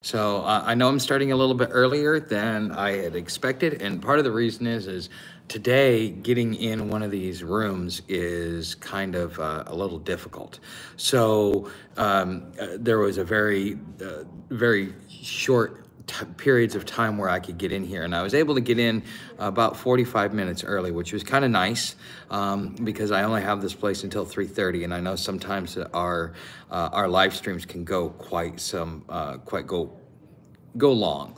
So I know I'm starting a little bit earlier than I had expected, and part of the reason is today getting in one of these rooms is kind of a little difficult. So there was a very short periods of time where I could get in here, and I was able to get in about 45 minutes early, which was kind of nice because I only have this place until 3:30, and I know sometimes our live streams can go quite some go long.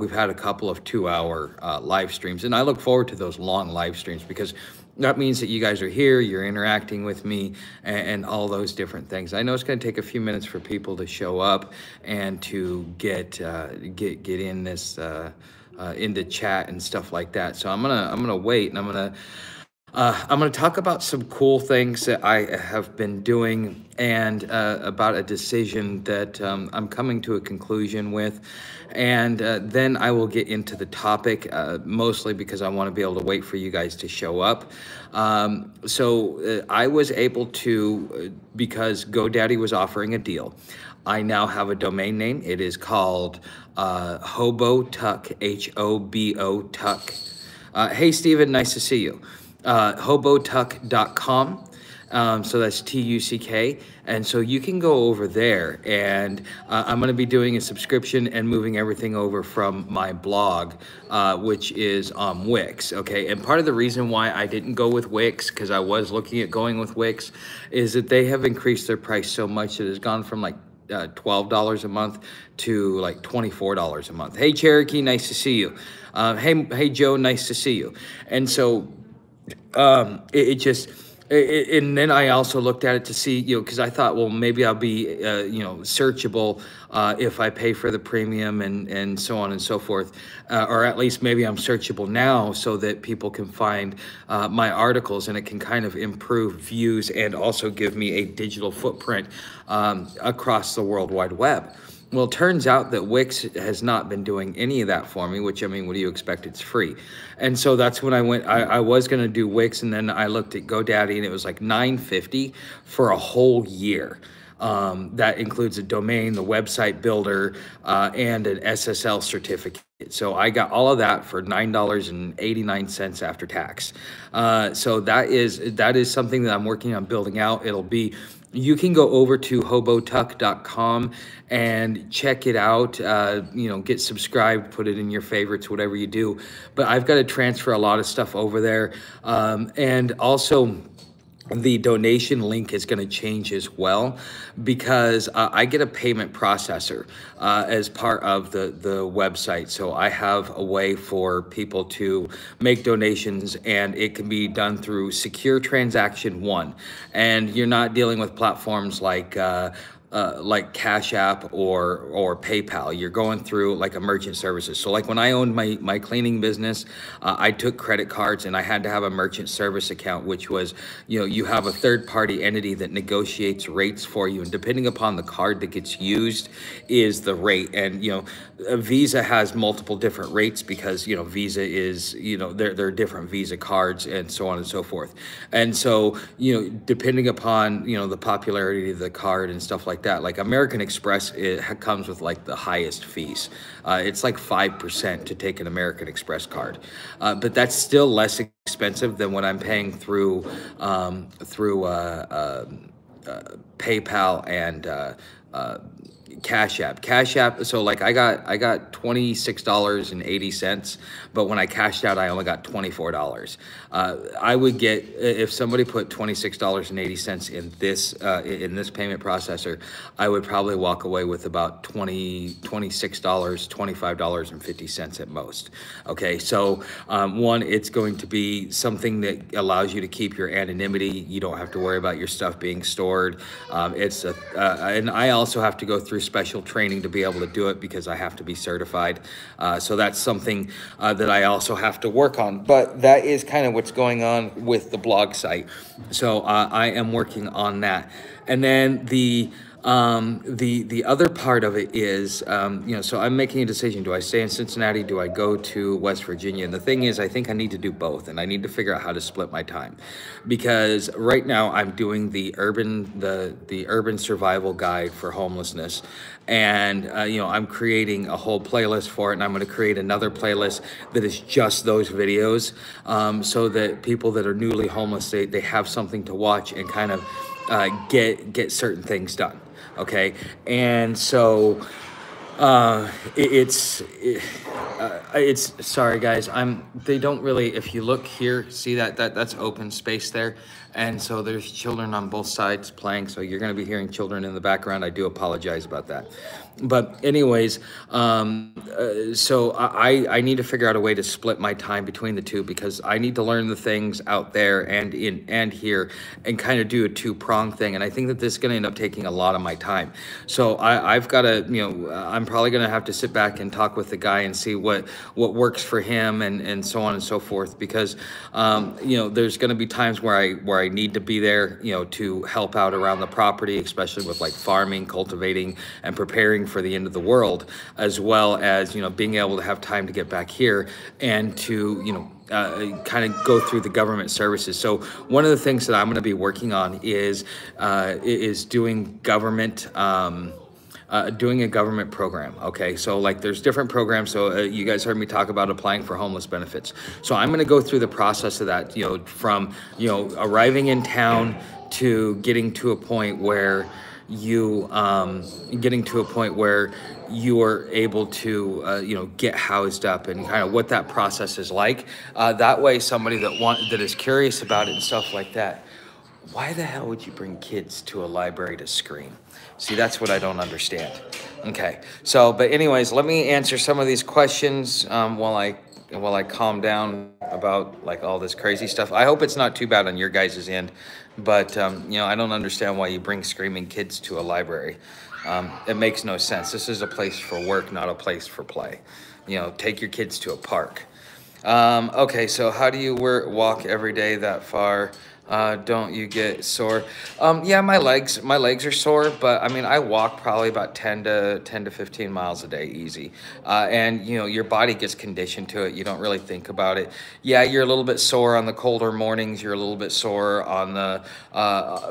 We've had a couple of 2-hour live streams, and I look forward to those long live streams because that means that you guys are here, you're interacting with me, and all those different things. I know it's going to take a few minutes for people to show up and to get in this in the chat and stuff like that. So I'm gonna wait, and I'm gonna talk about some cool things that I have been doing, and about a decision that I'm coming to a conclusion with, and then I will get into the topic, mostly because I want to be able to wait for you guys to show up. So I was able to, because GoDaddy was offering a deal, I now have a domain name. It is called Hobotuck, H-O-B-O-Tuck. Hey, Steven, nice to see you. Hobotuck.com. So that's T-U-C-K. And so you can go over there, and I'm going to be doing a subscription and moving everything over from my blog, which is on Wix. Okay. And part of the reason why I didn't go with Wix, because I was looking at going with Wix, is that they have increased their price so much. It has gone from like $12 a month to like $24 a month. Hey, Cherokee, nice to see you. Hey, Joe, nice to see you. And so and then I also looked at it to see, you know, because I thought, well, maybe I'll be, you know, searchable if I pay for the premium and so on and so forth, or at least maybe I'm searchable now so that people can find my articles, and it can kind of improve views and also give me a digital footprint across the World Wide Web. Well, it turns out that Wix has not been doing any of that for me, which, I mean, what do you expect? It's free. And so that's when I went, I was going to do Wix, and then I looked at GoDaddy, and it was like $9.50 for a whole year. That includes a domain, the website builder, and an SSL certificate. So I got all of that for $9.89 after tax. So that is something that I'm working on building out. It'll be, you can go over to hobotuck.com and check it out, you know, get subscribed, put it in your favorites, whatever you do. But I've got to transfer a lot of stuff over there. And also the donation link is going to change as well, because I get a payment processor as part of the website. So I have a way for people to make donations, and it can be done through Secure Transaction 1. And you're not dealing with platforms like Cash App or PayPal. You're going through like a merchant services. So like when I owned my cleaning business, I took credit cards, and I had to have a merchant service account, which was, you know, you have a third party entity that negotiates rates for you, and depending upon the card that gets used is the rate. And, you know, Visa has multiple different rates because, you know, Visa is, you know, there are different Visa cards and so on and so forth. And so, you know, depending upon, you know, the popularity of the card and stuff like that. Like American Express, it comes with like the highest fees. It's like 5% to take an American Express card, but that's still less expensive than what I'm paying through PayPal and Cash App. Cash App. So like I got $26.80, but when I cashed out, I only got $24. I would get, if somebody put $26.80 in this payment processor, I would probably walk away with about $25.50 at most. Okay, so one, it's going to be something that allows you to keep your anonymity. You don't have to worry about your stuff being stored. And I also have to go through special training to be able to do it because I have to be certified. So that's something that I also have to work on. But that is kind of what's going on with the blog site. So I am working on that. And then the The other part of it is, you know, so I'm making a decision. Do I stay in Cincinnati? Do I go to West Virginia? And the thing is, I think I need to do both, and I need to figure out how to split my time, because right now I'm doing the urban survival guide for homelessness. And, you know, I'm creating a whole playlist for it, and I'm going to create another playlist that is just those videos, so that people that are newly homeless, they have something to watch and kind of get certain things done. Okay, and so it's sorry guys, they don't really, if you look here, see that's open space there, and so there's children on both sides playing, so you're going to be hearing children in the background. I do apologize about that, but anyways, so I need to figure out a way to split my time between the two, because I need to learn the things out there and here, and kind of do a two-prong thing, and I think that this is going to end up taking a lot of my time. So I've got to, you know, I'm probably going to have to sit back and talk with the guy and see what works for him and so on and so forth, because you know, there's going to be times where I need to be there, you know, to help out around the property, especially with like farming, cultivating, and preparing for the end of the world, as well as, you know, being able to have time to get back here and to, you know, kind of go through the government services. So one of the things that I'm going to be working on is doing government, doing a government program. Okay, so like there's different programs. So you guys heard me talk about applying for homeless benefits. So I'm going to go through the process of that, you know, from, you know, arriving in town to getting to a point where you are able to, you know, get housed up, and kind of what that process is like. That way, somebody that is curious about it and stuff like that. Why the hell would you bring kids to a library to scream? See, that's what I don't understand. Okay, so, but anyways, let me answer some of these questions while I calm down about like all this crazy stuff. I hope it's not too bad on your guys' end, but you know, I don't understand why you bring screaming kids to a library. It makes no sense. This is a place for work, not a place for play. You know, take your kids to a park. Okay, so how do you walk every day that far? Don't you get sore? Yeah, my legs are sore, but I mean, I walk probably about 10 to 15 miles a day, easy. And you know, your body gets conditioned to it. You don't really think about it. Yeah, you're a little bit sore on the colder mornings. You're a little bit sore on the,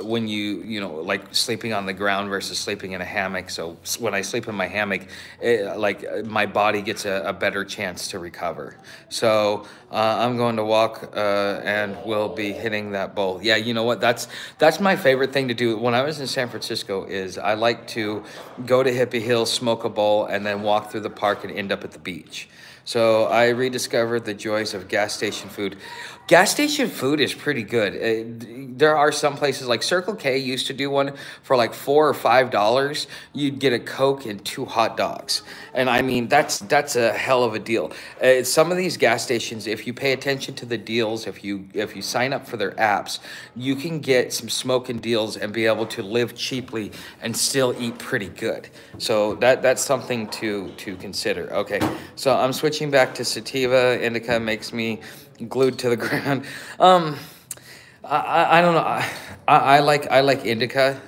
when you know, like sleeping on the ground versus sleeping in a hammock. So when I sleep in my hammock, like my body gets a better chance to recover. So I'm going to walk, and we'll be hitting that bowl. Yeah, you know what? That's my favorite thing to do. When I was in San Francisco, is I like to go to Hippie Hill, smoke a bowl, and then walk through the park and end up at the beach. So I rediscovered the joys of gas station food. Gas station food is pretty good. There are some places, like Circle K used to do one for like $4 or $5. You'd get a Coke and 2 hot dogs. And I mean, that's a hell of a deal. Some of these gas stations, if you pay attention to the deals, if you sign up for their apps, you can get some smoking deals and be able to live cheaply and still eat pretty good. So that's something to consider. Okay, so I'm switching back to Sativa. Indica makes me glued to the ground. I don't know. I like Indica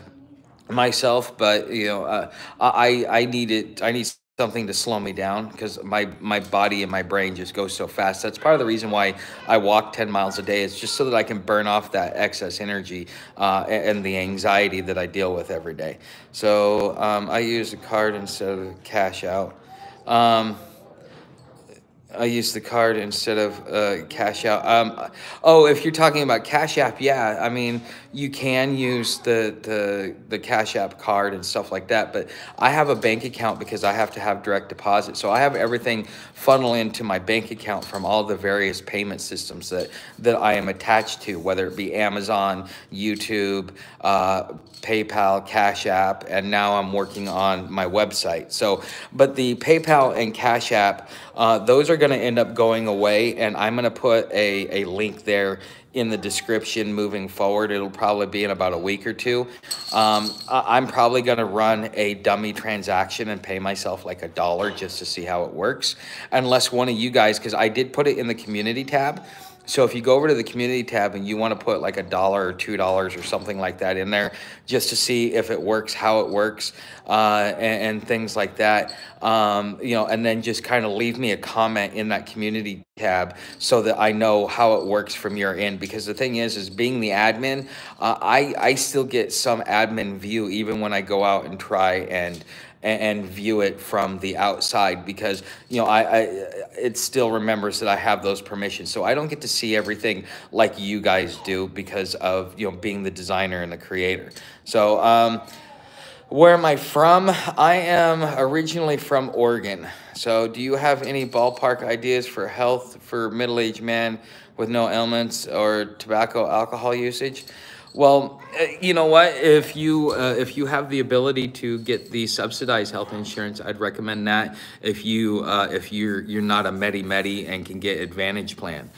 myself, but you know, I need something to slow me down, because my body and my brain just goes so fast. That's part of the reason why I walk 10 miles a day, is just so that I can burn off that excess energy and the anxiety that I deal with every day. So I use a card instead of cash out. I use the card instead of cash out. Oh, if you're talking about Cash App, yeah, I mean, you can use the Cash App card and stuff like that, but I have a bank account because I have to have direct deposit. So I have everything funnel into my bank account from all the various payment systems that I am attached to, whether it be Amazon, YouTube, PayPal, Cash App, and now I'm working on my website. So, but the PayPal and Cash App, those are going to end up going away, and I'm going to put a link there in the description moving forward. It'll probably be in about a week or two. I'm probably going to run a dummy transaction and pay myself like $1 just to see how it works, unless one of you guys, because I did put it in the community tab. So if you go over to the community tab and you want to put like $1 or $2 or something like that in there just to see if it works, how it works, and things like that, you know, and then just kind of leave me a comment in that community tab so that I know how it works from your end. Because the thing is being the admin, I still get some admin view even when I go out and try and view it from the outside, because you know it still remembers that I have those permissions, so I don't get to see everything like you guys do because of, you know, being the designer and the creator. So where am I from? I am originally from Oregon. So do you have any ballpark ideas for health for middle-aged man with no ailments or tobacco alcohol usage? Well, you know what, if you have the ability to get the subsidized health insurance, I'd recommend that if you're not a Medi-Medi and can get Advantage plan.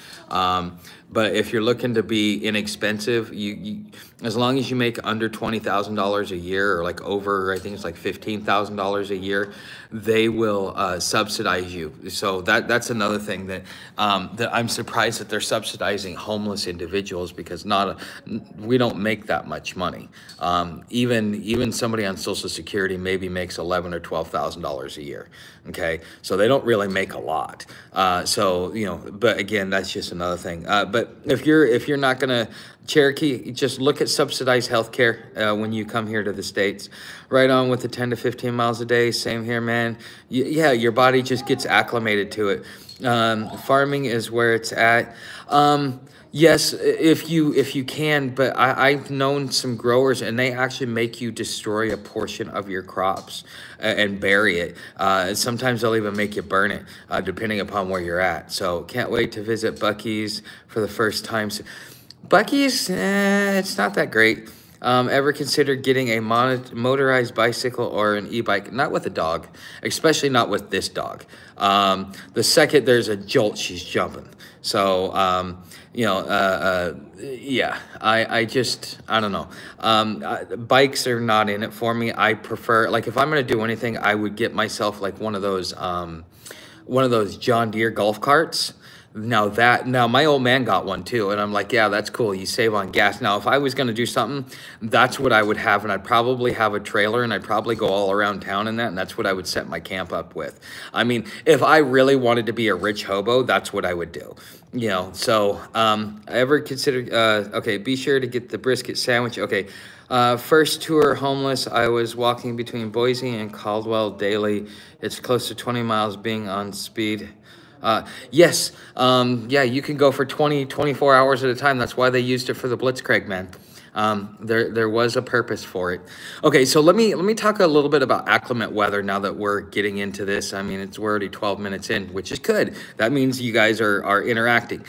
But if you're looking to be inexpensive, you as long as you make under $20,000 a year, or like over, I think it's like $15,000 a year, they will subsidize you. So that's another thing that that I'm surprised that they're subsidizing homeless individuals, because we don't make that much money. Even somebody on Social Security maybe makes $11,000 or $12,000 a year. Okay, so they don't really make a lot. So you know, but again, that's just another thing. But if you're not gonna Cherokee, just look at subsidized healthcare when you come here to the States. Right on with the 10 to 15 miles a day. Same here, man. Yeah, your body just gets acclimated to it. Farming is where it's at. Yes, if you can, but I've known some growers and they actually make you destroy a portion of your crops and bury it. Sometimes they'll even make you burn it, depending upon where you're at. So can't wait to visit Buc-ee's for the first time. Buc-ee's, it's not that great. Ever considered getting a motorized bicycle or an e-bike? Not with a dog, especially not with this dog. The second there's a jolt, she's jumping. So, you know, yeah, I don't know. Bikes are not in it for me. I prefer, like, if I'm going to do anything, I would get myself like one of those John Deere golf carts. Now my old man got one too, and I'm like, yeah, that's cool. You save on gas. Now, if I was going to do something, that's what I would have, and I'd probably have a trailer, and I'd probably go all around town in that, and that's what I would set my camp up with. I mean, if I really wanted to be a rich hobo, that's what I would do. You know, so ever considered? Okay, be sure to get the brisket sandwich. Okay, first tour homeless, I was walking between Boise and Caldwell daily. It's close to 20 miles being on speed. Yes, yeah, you can go for 20, 24 hours at a time. That's why they used it for the Blitzkrieg, man. There was a purpose for it. Okay, so let me talk a little bit about acclimate weather now that we're getting into this. I mean, we're already 12 minutes in, which is good. That means you guys are interacting.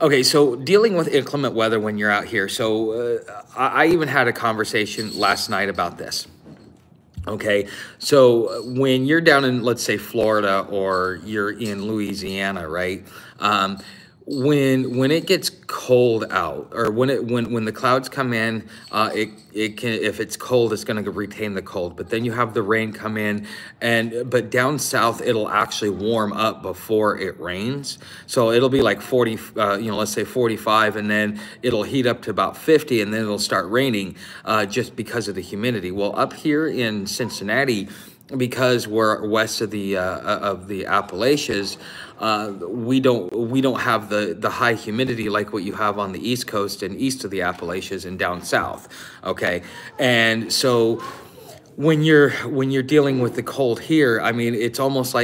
Okay, so dealing with inclement weather when you're out here. So I even had a conversation last night about this. Okay, so when you're down in, let's say, Florida, or you're in Louisiana, right? When it gets cold out, or when the clouds come in, it can, if it's cold, it's going to retain the cold. But then you have the rain come in, but down south it'll actually warm up before it rains. So it'll be like 40, you know, let's say 45, and then it'll heat up to about 50, and then it'll start raining just because of the humidity. Well, up here in Cincinnati, because we're west of the Appalachians, we don't have the high humidity like what you have on the East Coast and east of the Appalachians and down south. Okay, and so when you're dealing with the cold here, I mean, it was almost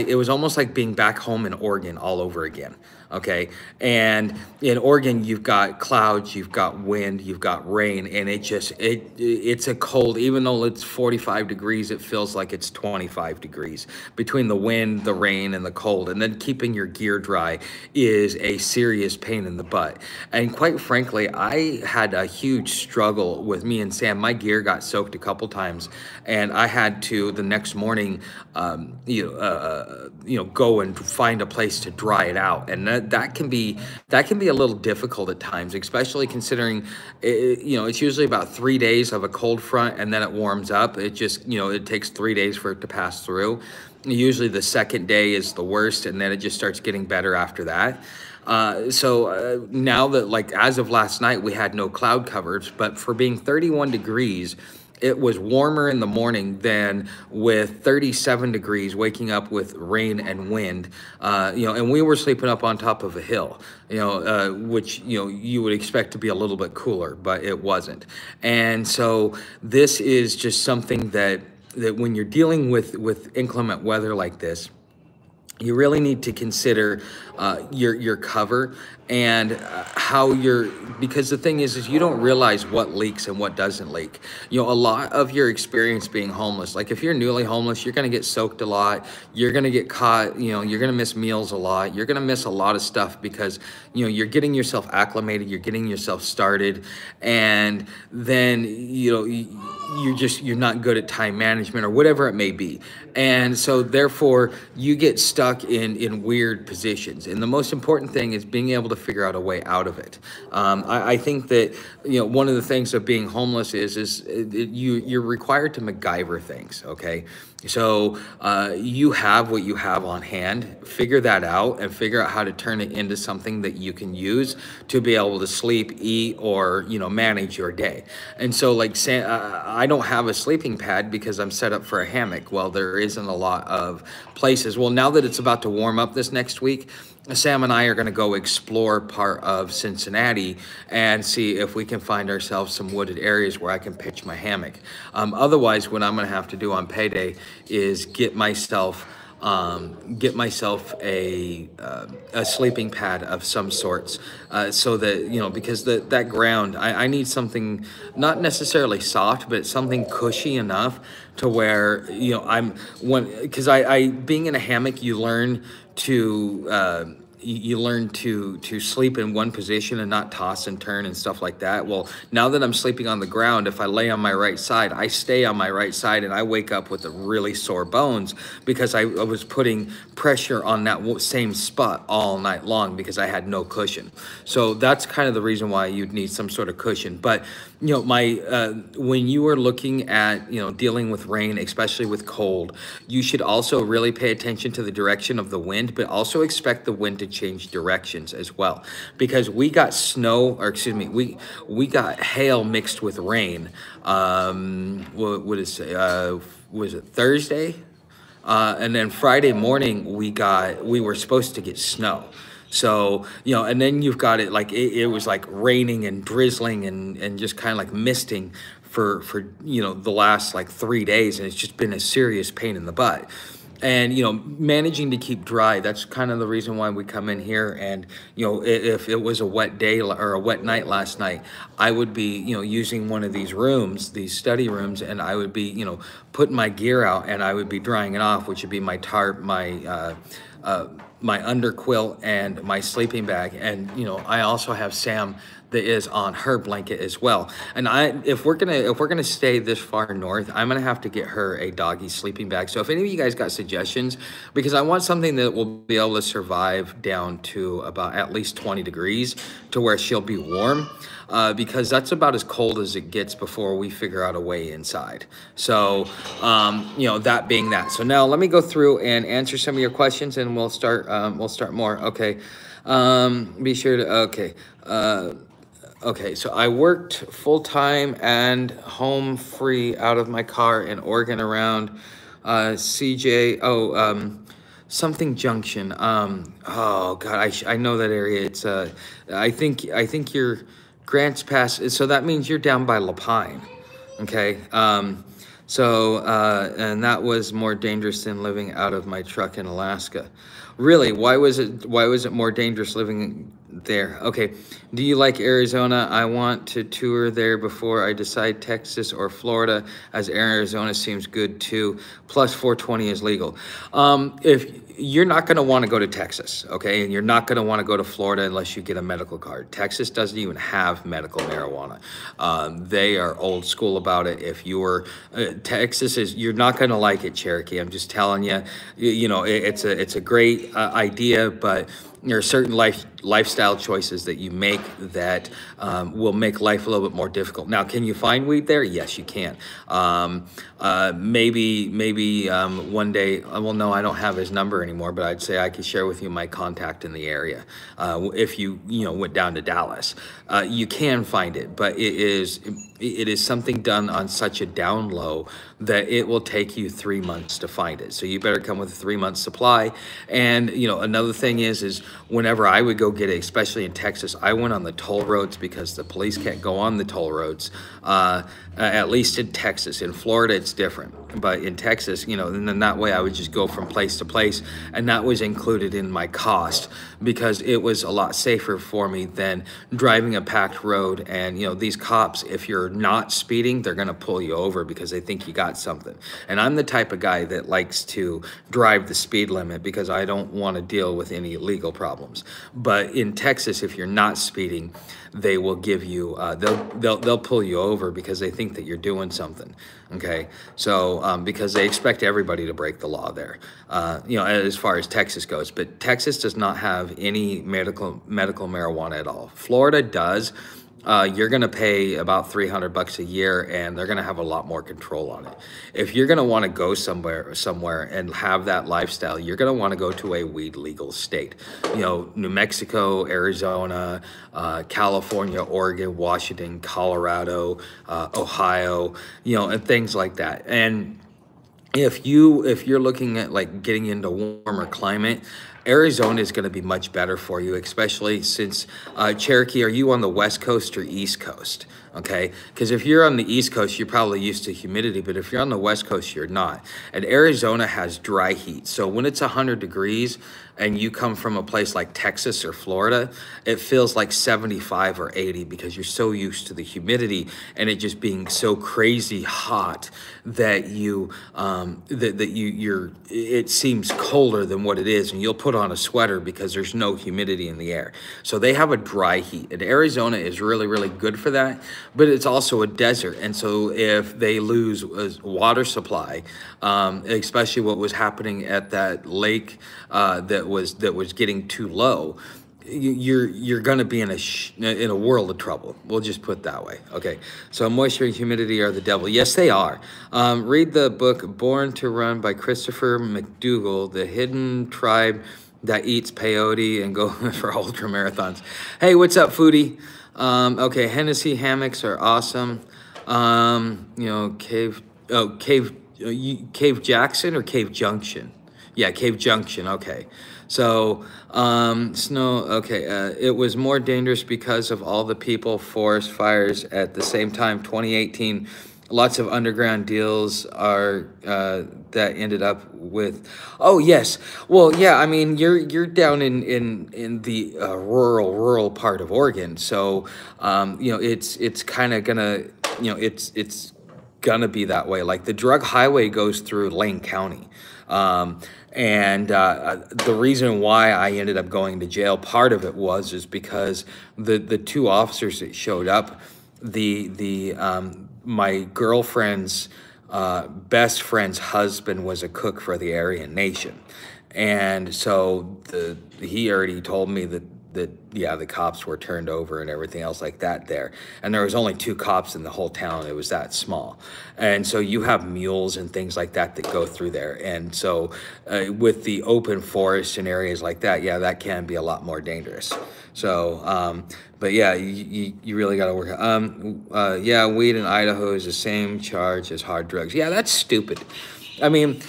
like being back home in Oregon all over again. Okay, and in Oregon, you've got clouds, you've got wind, you've got rain, and it's a cold. Even though it's 45 degrees, it feels like it's 25 degrees between the wind, the rain, and the cold. And then keeping your gear dry is a serious pain in the butt. And quite frankly, I had a huge struggle with me and Sam. My gear got soaked a couple times, and I had to the next morning, go and find a place to dry it out, and that can be a little difficult at times, especially considering, you know, it's usually about 3 days of a cold front and then it warms up. It just, you know, it takes 3 days for it to pass through. Usually the second day is the worst, and then it just starts getting better after that. Now that, like, as of last night, we had no cloud covers, but for being 31 degrees, it was warmer in the morning than with 37 degrees waking up with rain and wind, and we were sleeping up on top of a hill, which, you would expect to be a little bit cooler, but it wasn't. And so this is just something that when you're dealing with inclement weather like this, you really need to consider your cover and how you're, because the thing is you don't realize what leaks and what doesn't leak. A lot of your experience being homeless, like if you're newly homeless, you're gonna get soaked a lot, you're gonna get caught, you're gonna miss meals a lot, you're gonna miss a lot of stuff because, you're getting yourself acclimated, you're getting yourself started, and then, you're not good at time management or whatever it may be. And so therefore you get stuck in weird positions. And the most important thing is being able to figure out a way out of it. I think that, one of the things of being homeless is you're required to MacGyver things, okay? So you have what you have on hand, figure that out and figure out how to turn it into something that you can use to be able to sleep, eat, or, manage your day. And so, like, say, I don't have a sleeping pad because I'm set up for a hammock. Well, there isn't a lot of places. Well, now that it's about to warm up this next week, Sam and I are going to go explore part of Cincinnati and see if we can find ourselves some wooded areas where I can pitch my hammock. Otherwise, what I'm going to have to do on payday is get myself a sleeping pad of some sorts, so that, because that ground, I need something not necessarily soft, but something cushy enough to where, because being in a hammock, you learn to, you learn to sleep in one position and not toss and turn and stuff like that. Well, now that I'm sleeping on the ground, if I lay on my right side, I stay on my right side and I wake up with the really sore bones because I was putting pressure on that same spot all night long because I had no cushion. So that's kind of the reason why you'd need some sort of cushion. But, when you are looking at, dealing with rain, especially with cold, you should also really pay attention to the direction of the wind, but also expect the wind to change directions as well, because we got we got hail mixed with rain. Was it Thursday? And then Friday morning we were supposed to get snow. So, and then you've got it, like, it was like raining and drizzling and just kind of like misting for the last like 3 days, and it's just been a serious pain in the butt. And, managing to keep dry, that's kind of the reason why we come in here. And, if it was a wet day or a wet night last night, I would be, using one of these rooms, these study rooms, and I would be, putting my gear out and I would be drying it off, which would be my tarp, my underquilt, and my sleeping bag. And, I also have Sam that is on her blanket as well. And if we're gonna stay this far north, I'm gonna have to get her a doggy sleeping bag. So if any of you guys got suggestions, because I want something that will be able to survive down to about at least 20 degrees to where she'll be warm, because that's about as cold as it gets before we figure out a way inside. So, that being that. So now let me go through and answer some of your questions, and we'll start more. Okay, be sure to, okay, so I worked full-time and home-free out of my car in Oregon around something Junction. I know that area. It's I think you're Grants Pass, so that means you're down by Lapine, okay? And that was more dangerous than living out of my truck in Alaska. Really, why was it more dangerous living there? Okay, do you like Arizona? I want to tour there before I decide Texas or Florida, as Arizona seems good too. Plus 420 is legal. If you're not going to want to go to Texas, okay, and you're not going to want to go to Florida unless you get a medical card. Texas doesn't even have medical marijuana. They are old school about it. If you're Texas is, you're not going to like it, Cherokee. I'm just telling you. It's a great idea, but there are certain life lifestyle choices that you make that will make life a little bit more difficult. Now, can you find weed there? Yes, you can. Maybe one day, well, no, I don't have his number anymore, but I'd say I could share with you my contact in the area. If you went down to Dallas, you can find it, but it is something done on such a down low that it will take you 3 months to find it. So you better come with a 3-month supply. And another thing is whenever I would go get it, especially in Texas, I went on the toll roads because the police can't go on the toll roads, at least in Texas. In Florida, it's different. But in Texas, and then that way I would just go from place to place, and that was included in my cost because it was a lot safer for me than driving a packed road. And, these cops, if you're not speeding, they're going to pull you over because they think you got something. And I'm the type of guy that likes to drive the speed limit because I don't want to deal with any legal problems. But in Texas, if you're not speeding, they will give you, they'll pull you over because they think that you're doing something. Okay. So, because they expect everybody to break the law there, as far as Texas goes. But Texas does not have any medical marijuana at all. Florida does. You're going to pay about $300 a year, and they're going to have a lot more control on it. If you're going to want to go somewhere and have that lifestyle, you're going to want to go to a weed legal state. New Mexico, Arizona, California, Oregon, Washington, Colorado, Ohio, and things like that. And if you're looking at like getting into warmer climate, Arizona is going to be much better for you, especially since Cherokee, are you on the West Coast or East Coast? Okay, because if you're on the East Coast, you're probably used to humidity, but if you're on the West Coast, you're not. And Arizona has dry heat. So when it's 100 degrees and you come from a place like Texas or Florida, it feels like 75 or 80 because you're so used to the humidity and it just being so crazy hot that it seems colder than what it is, and you'll put on a sweater because there's no humidity in the air. So they have a dry heat, and Arizona is really, really good for that. But it's also a desert, and so if they lose water supply, especially what was happening at that lake that was getting too low, you're going to be in a world of trouble. We'll just put it that way. Okay, so moisture and humidity are the devil. Yes, they are. Read the book Born to Run by Christopher McDougall, The Hidden Tribe That Eats Peyote and Go for Ultra Marathons. Hey, what's up, foodie? Okay, Hennessy hammocks are awesome. Cave Jackson or Cave Junction? Yeah, Cave Junction, okay. So, snow, okay, it was more dangerous because of all the people, forest fires at the same time, 2018. Lots of underground deals are that ended up with. Oh yes, well yeah. I mean, you're down in the rural part of Oregon, so it's kind of gonna it's gonna be that way. Like the drug highway goes through Lane County. The reason why I ended up going to jail, part of it was because the two officers that showed up, my girlfriend's best friend's husband was a cook for the Aryan Nation, and so he already told me that the cops were turned over and everything else like that there. And there was only 2 cops in the whole town. It was that small. And so you have mules and things like that that go through there. And so with the open forest and areas like that, yeah, that can be a lot more dangerous. So, but yeah, you really got to work. Yeah, weed in Idaho is the same charge as hard drugs. Yeah, that's stupid. I mean,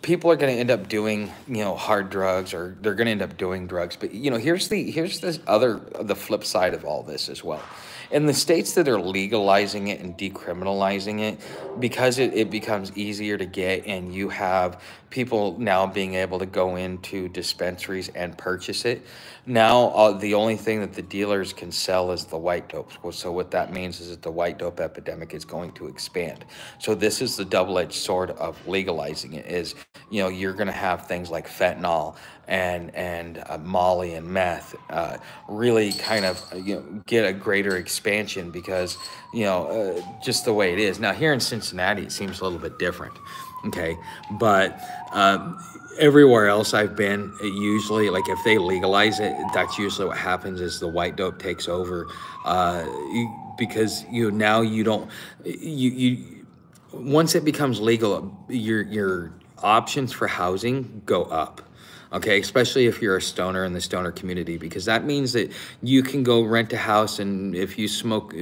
people are going to end up doing, hard drugs, or they're going to end up doing drugs. But, here's the flip side of all this as well. In the states that are legalizing it and decriminalizing it, because it becomes easier to get, and you have people now being able to go into dispensaries and purchase it. Now, the only thing that the dealers can sell is the white dope. So what that means is that the white dope epidemic is going to expand. So this is the double-edged sword of legalizing it is, you're going to have things like fentanyl and molly and meth really kind of get a greater expansion because just the way it is now. Here in Cincinnati, it seems a little bit different. okay? But everywhere else I've been, it usually, like if they legalize it, that's usually what happens is the white dope takes over. Because now you don't, once it becomes legal, your options for housing go up. Okay, especially if you're a stoner in the stoner community, because that means that you can go rent a house, and if you smoke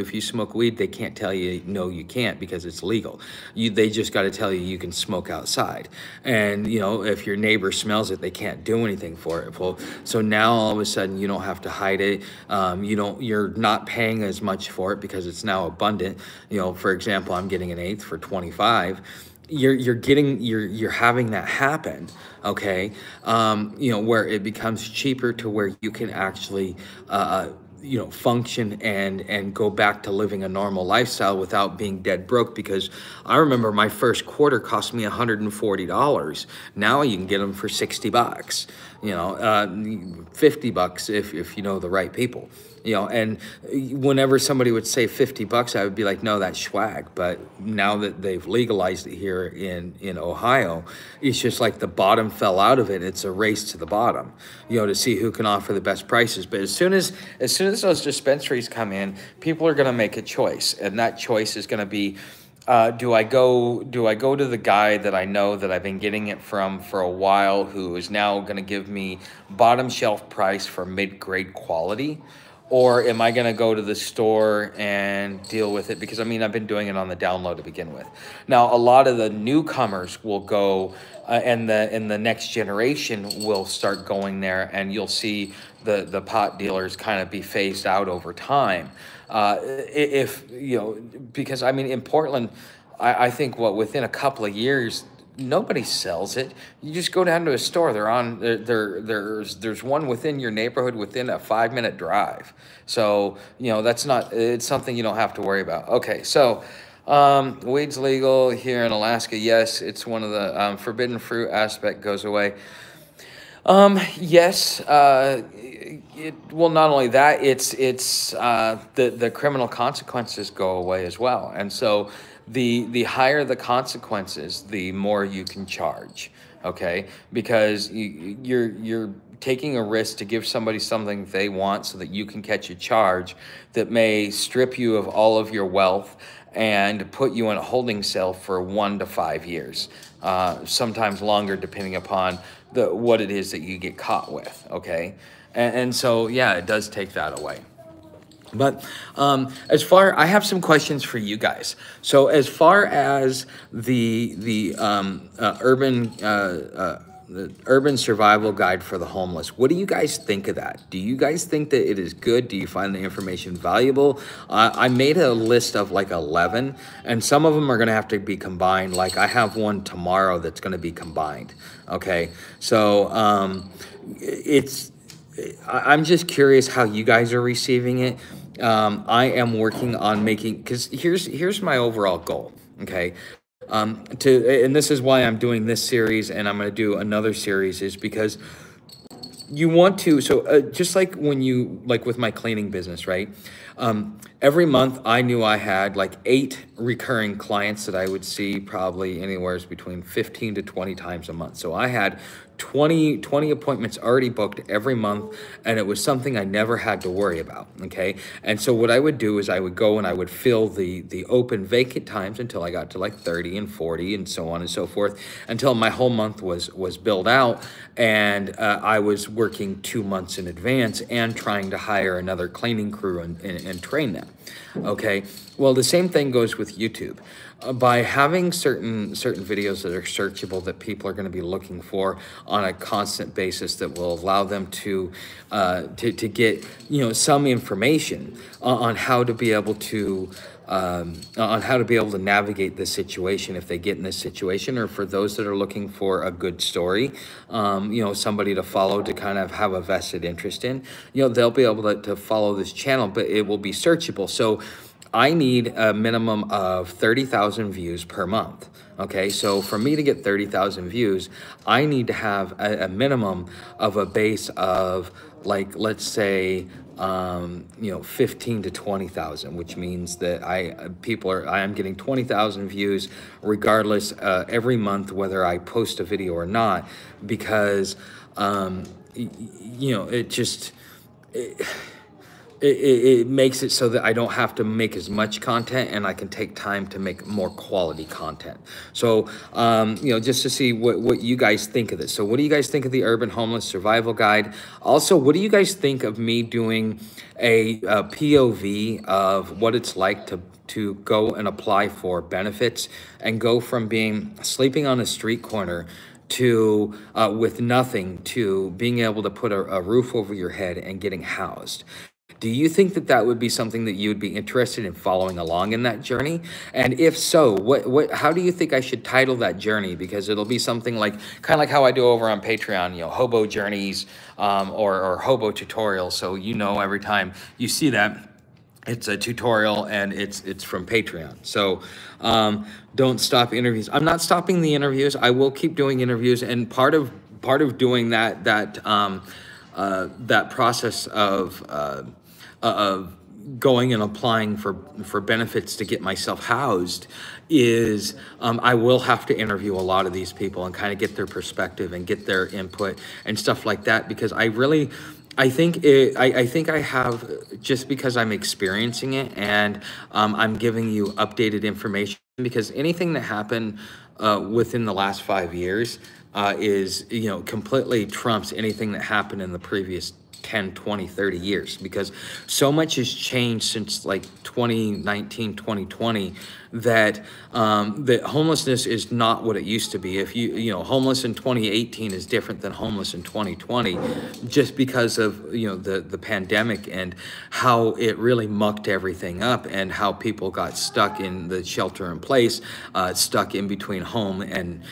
weed, they can't tell you no, you can't, because it's legal. They just got to tell you you can smoke outside, and if your neighbor smells it, they can't do anything for it. Well, so now all of a sudden you don't have to hide it. You're not paying as much for it because it's now abundant. For example, I'm getting an eighth for $25. You're having that happen, okay? Where it becomes cheaper to where you can actually function and go back to living a normal lifestyle without being dead broke. Because I remember my first quarter cost me $140. Now you can get them for 60 bucks, 50 bucks if you know the right people. And whenever somebody would say 50 bucks, I would be like, no, that's swag. But now that they've legalized it here in Ohio, it's just like the bottom fell out of it. It's a race to the bottom, to see who can offer the best prices. But as soon as those dispensaries come in, people are going to make a choice. And that choice is going to be, do I go to the guy that I know that I've been getting it from for a while, who is now going to give me bottom shelf price for mid-grade quality? Or am I going to go to the store and deal with it? Because, I mean, I've been doing it on the down low to begin with. Now, a lot of the newcomers will go, and the next generation will start going there, and you'll see the pot dealers kind of be phased out over time. Because, I mean, in Portland, I think, within a couple of years, nobody sells it. You just go down to a store. There's one within your neighborhood within a 5-minute drive. So, it's something you don't have to worry about. Okay. So, weed's legal here in Alaska. Yes. It's one of the, forbidden fruit aspect goes away. Yes. Well, not only that, the criminal consequences go away as well. And so, the higher the consequences, the more you can charge, okay? Because you're taking a risk to give somebody something they want so that you can catch a charge that may strip you of all of your wealth and put you in a holding cell for 1 to 5 years, sometimes longer, depending upon what it is that you get caught with, okay? And so, yeah, it does take that away. But I have some questions for you guys. So as far as the Urban Survival Guide for the Homeless, what do you guys think of that? Do you guys think that it is good? Do you find the information valuable? I made a list of like 11, and some of them are going to have to be combined. Like I have one tomorrow that's going to be combined. Okay, so I'm just curious how you guys are receiving it. I am working on making, because here's my overall goal, okay? And this is why I'm doing this series, and I'm going to do another series, is because you want to, just like with my cleaning business, right? Every month I knew I had like 8 recurring clients that I would see probably anywhere between 15 to 20 times a month. So I had 20 appointments already booked every month, and it was something I never had to worry about, okay? And so what I would do is I would go and I would fill the open vacant times until I got to like 30 and 40 and so on and so forth, until my whole month was billed out, and I was working 2 months in advance and trying to hire another cleaning crew and train them, okay? Well, the same thing goes with YouTube. By having certain videos that are searchable, that people are going to be looking for on a constant basis, that will allow them to get some information on how to be able to navigate this situation if they get in this situation, or for those that are looking for a good story, somebody to follow, to kind of have a vested interest in, they'll be able to follow this channel, but it will be searchable. So I need a minimum of 30,000 views per month. Okay, so for me to get 30,000 views, I need to have a minimum of a base of, like, let's say you know, 15,000 to 20,000, which means that I am getting 20,000 views regardless every month, whether I post a video or not, because you know, it just it makes it so that I don't have to make as much content, and I can take time to make more quality content. So, you know, just to see what you guys think of this. So what do you guys think of the Urban Homeless Survival Guide? Also, what do you guys think of me doing a POV of what it's like to go and apply for benefits and go from being sleeping on a street corner to with nothing to being able to put a roof over your head and getting housed? Do you think that that would be something that you would be interested in following along in that journey? And if so, how do you think I should title that journey? Because it'll be something like, kind of like how I do over on Patreon, you know, Hobo Journeys or Hobo Tutorials. So, you know, every time you see that, it's a tutorial, and it's from Patreon. So don't stop interviews. I'm not stopping the interviews. I will keep doing interviews. And part of doing that process of going and applying for benefits to get myself housed is I will have to interview a lot of these people and kind of get their perspective and get their input and stuff like that, because I think I have, just because I'm experiencing it, and I'm giving you updated information, because anything that happened within the last 5 years is, you know, completely trumps anything that happened in the previous 10, 20, 30 years, because so much has changed since like 2019, 2020 that homelessness is not what it used to be. If you know, homeless in 2018 is different than homeless in 2020, just because of, you know, the pandemic and how it really mucked everything up, and how people got stuck in the shelter in place, stuck in between home and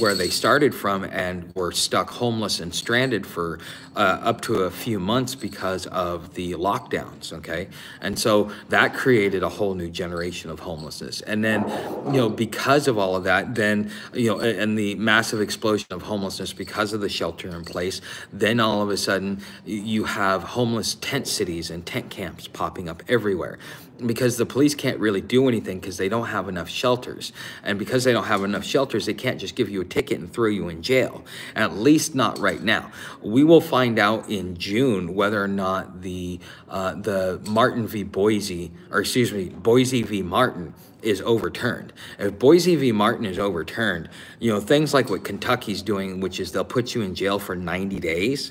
where they started from, and were stuck homeless and stranded for up to a few months because of the lockdowns. Okay, and so that created a whole new generation of homelessness. And then, you know, because of all of that, then, you know, and the massive explosion of homelessness because of the shelter in place, then all of a sudden you have homeless tent cities and tent camps popping up everywhere, because the police can't really do anything, because they don't have enough shelters. And because they don't have enough shelters, they can't just give you a ticket and throw you in jail, at least not right now. We will find out in June whether or not the Boise v. Martin is overturned. If Boise v. Martin is overturned, you know, things like what Kentucky's doing, which is they'll put you in jail for 90 days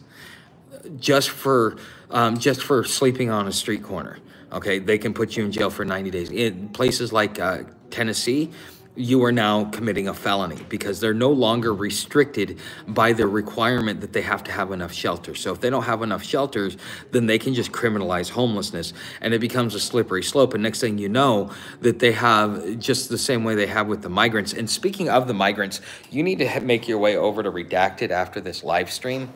just for sleeping on a street corner. Okay, they can put you in jail for 90 days. In places like Tennessee, you are now committing a felony, because they're no longer restricted by the requirement that they have to have enough shelters. So if they don't have enough shelters, then they can just criminalize homelessness, and it becomes a slippery slope. And next thing you know, that they have, just the same way they have with the migrants. And speaking of the migrants, you need to make your way over to Redacted after this live stream,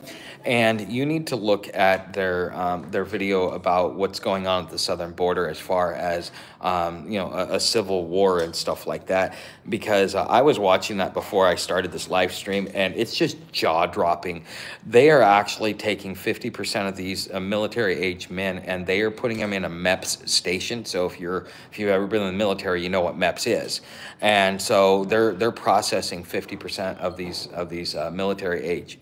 and you need to look at their video about what's going on at the southern border as far as you know, a civil war and stuff like that, because I was watching that before I started this live stream, and it's just jaw-dropping. They are actually taking 50% of these military-age men, and they are putting them in a MEPS station. So if you've ever been in the military, you know what MEPS is. And so they're processing 50% of these military-age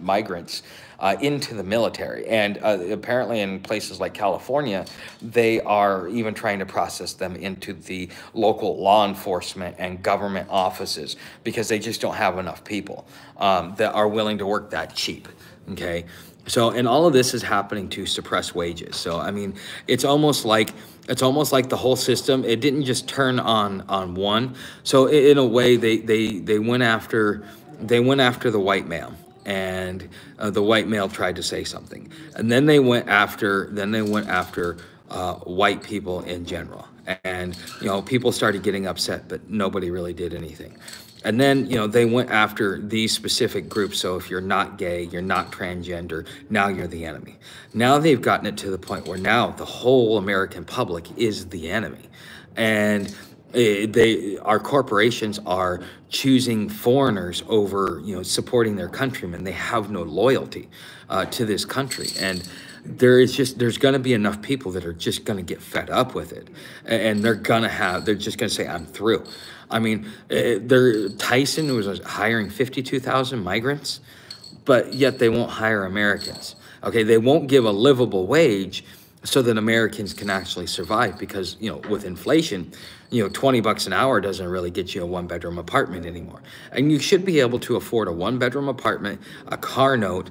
migrants into the military. And apparently in places like California, they are even trying to process them into the local law enforcement and government offices, because they just don't have enough people that are willing to work that cheap, okay? So, and all of this is happening to suppress wages. So, I mean, it's almost like the whole system, it didn't just turn on one. So in a way, they went after the white male, and the white male tried to say something, and then they went after white people in general, and, you know, people started getting upset, but nobody really did anything. And then, you know, they went after these specific groups. So if you're not gay, you're not transgender, now you're the enemy. Now they've gotten it to the point where now the whole American public is the enemy. And Our corporations are choosing foreigners over, supporting their countrymen. They have no loyalty to this country, and there's going to be enough people that are just going to get fed up with it, and they're just going to say, "I'm through." I mean, Tyson was hiring 52,000 migrants, but yet they won't hire Americans. Okay, they won't give a livable wage so that Americans can actually survive, because with inflation, $20 an hour doesn't really get you a one-bedroom apartment anymore. And you should be able to afford a one-bedroom apartment, a car note,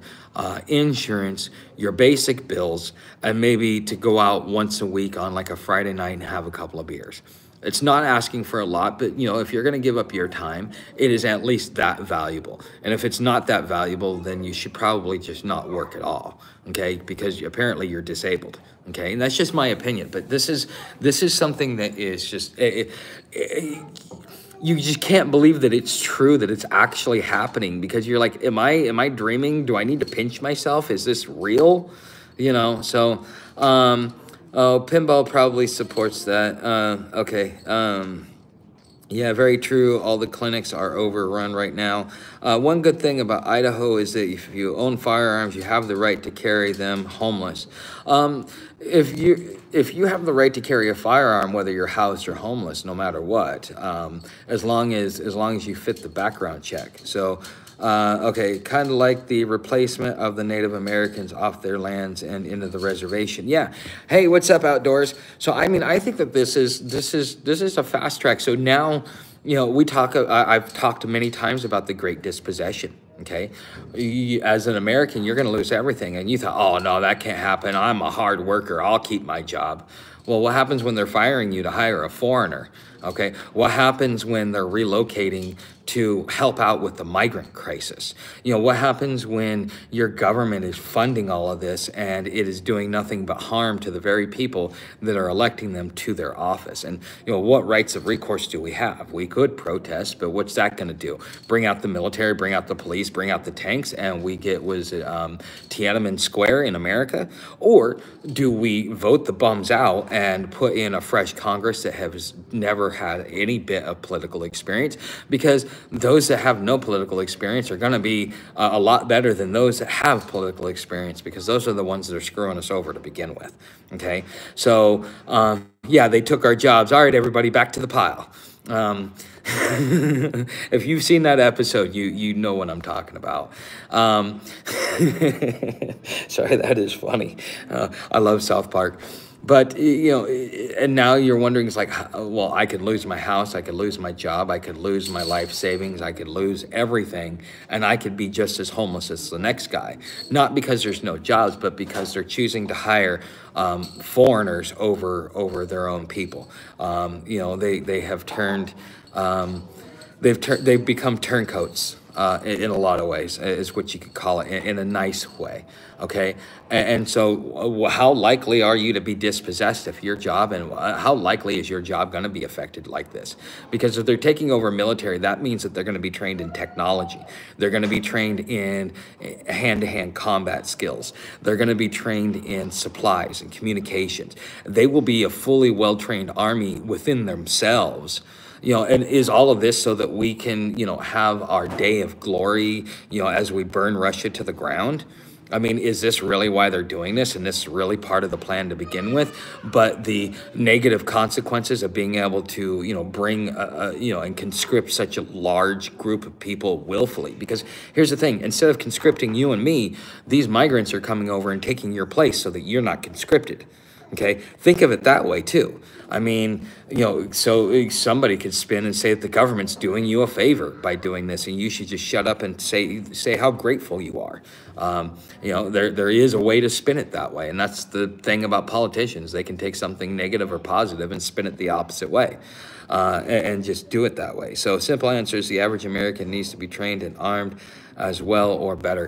insurance, your basic bills, and maybe to go out once a week on like a Friday night and have a couple of beers. It's not asking for a lot, but if you're going to give up your time, it is at least that valuable. And if it's not that valuable, then you should probably just not work at all, okay? Because apparently you're disabled, okay? And that's just my opinion. But this is something that is just you just can't believe that it's true, that it's actually happening, because you're like, am I dreaming? Do I need to pinch myself? Is this real? So. Oh, Pinball probably supports that. Okay. Yeah, very true. All the clinics are overrun right now. One good thing about Idaho is that if you own firearms, you have the right to carry them homeless. If you have the right to carry a firearm, whether you're housed or homeless, no matter what, as long as you fit the background check. So. Okay, kind of like the replacement of the Native Americans off their lands and into the reservation. Yeah. Hey, what's up, Outdoors? So, I mean, I think that this is a fast track. So now, we talk. I've talked many times about the Great Dispossession. Okay, as an American, you're going to lose everything, and you thought, oh no, that can't happen. I'm a hard worker. I'll keep my job. Well, what happens when they're firing you to hire a foreigner? Okay, what happens when they're relocating to help out with the migrant crisis? What happens when your government is funding all of this and it is doing nothing but harm to the very people that are electing them to their office? And what rights of recourse do we have? We could protest, but what's that going to do? Bring out the military, bring out the police, bring out the tanks, and we get Tiananmen Square in America? Or do we vote the bums out and put in a fresh Congress that has never had any bit of political experience? Because those that have no political experience are going to be a lot better than those that have political experience, because those are the ones that are screwing us over to begin with. Okay, so yeah, they took our jobs. All right, everybody, back to the pile. If you've seen that episode, you know what I'm talking about. Sorry, that is funny. I love South Park. But, and now you're wondering, it's like, well, I could lose my house, I could lose my job, I could lose my life savings, I could lose everything, and I could be just as homeless as the next guy. Not because there's no jobs, but because they're choosing to hire foreigners over their own people. They've become turncoats. In a lot of ways, is what you could call it, in a nice way, okay? And so how likely are you to be dispossessed if your job, and how likely is your job going to be affected like this? Because if they're taking over military, that means that they're going to be trained in technology. They're going to be trained in hand-to-hand combat skills. They're going to be trained in supplies and communications. They will be a fully well-trained army within themselves. And is all of this so that we can, have our day of glory, as we burn Russia to the ground? I mean, is this really why they're doing this? And this is really part of the plan to begin with? But the negative consequences of being able to, bring, and conscript such a large group of people willfully. Because here's the thing, instead of conscripting you and me, these migrants are coming over and taking your place so that you're not conscripted. Okay, think of it that way too. I mean, so somebody could spin and say that the government's doing you a favor by doing this, and you should just shut up and say how grateful you are. There is a way to spin it that way, and that's the thing about politicians. They can take something negative or positive and spin it the opposite way, and just do it that way. So simple answer is the average American needs to be trained and armed as well or better.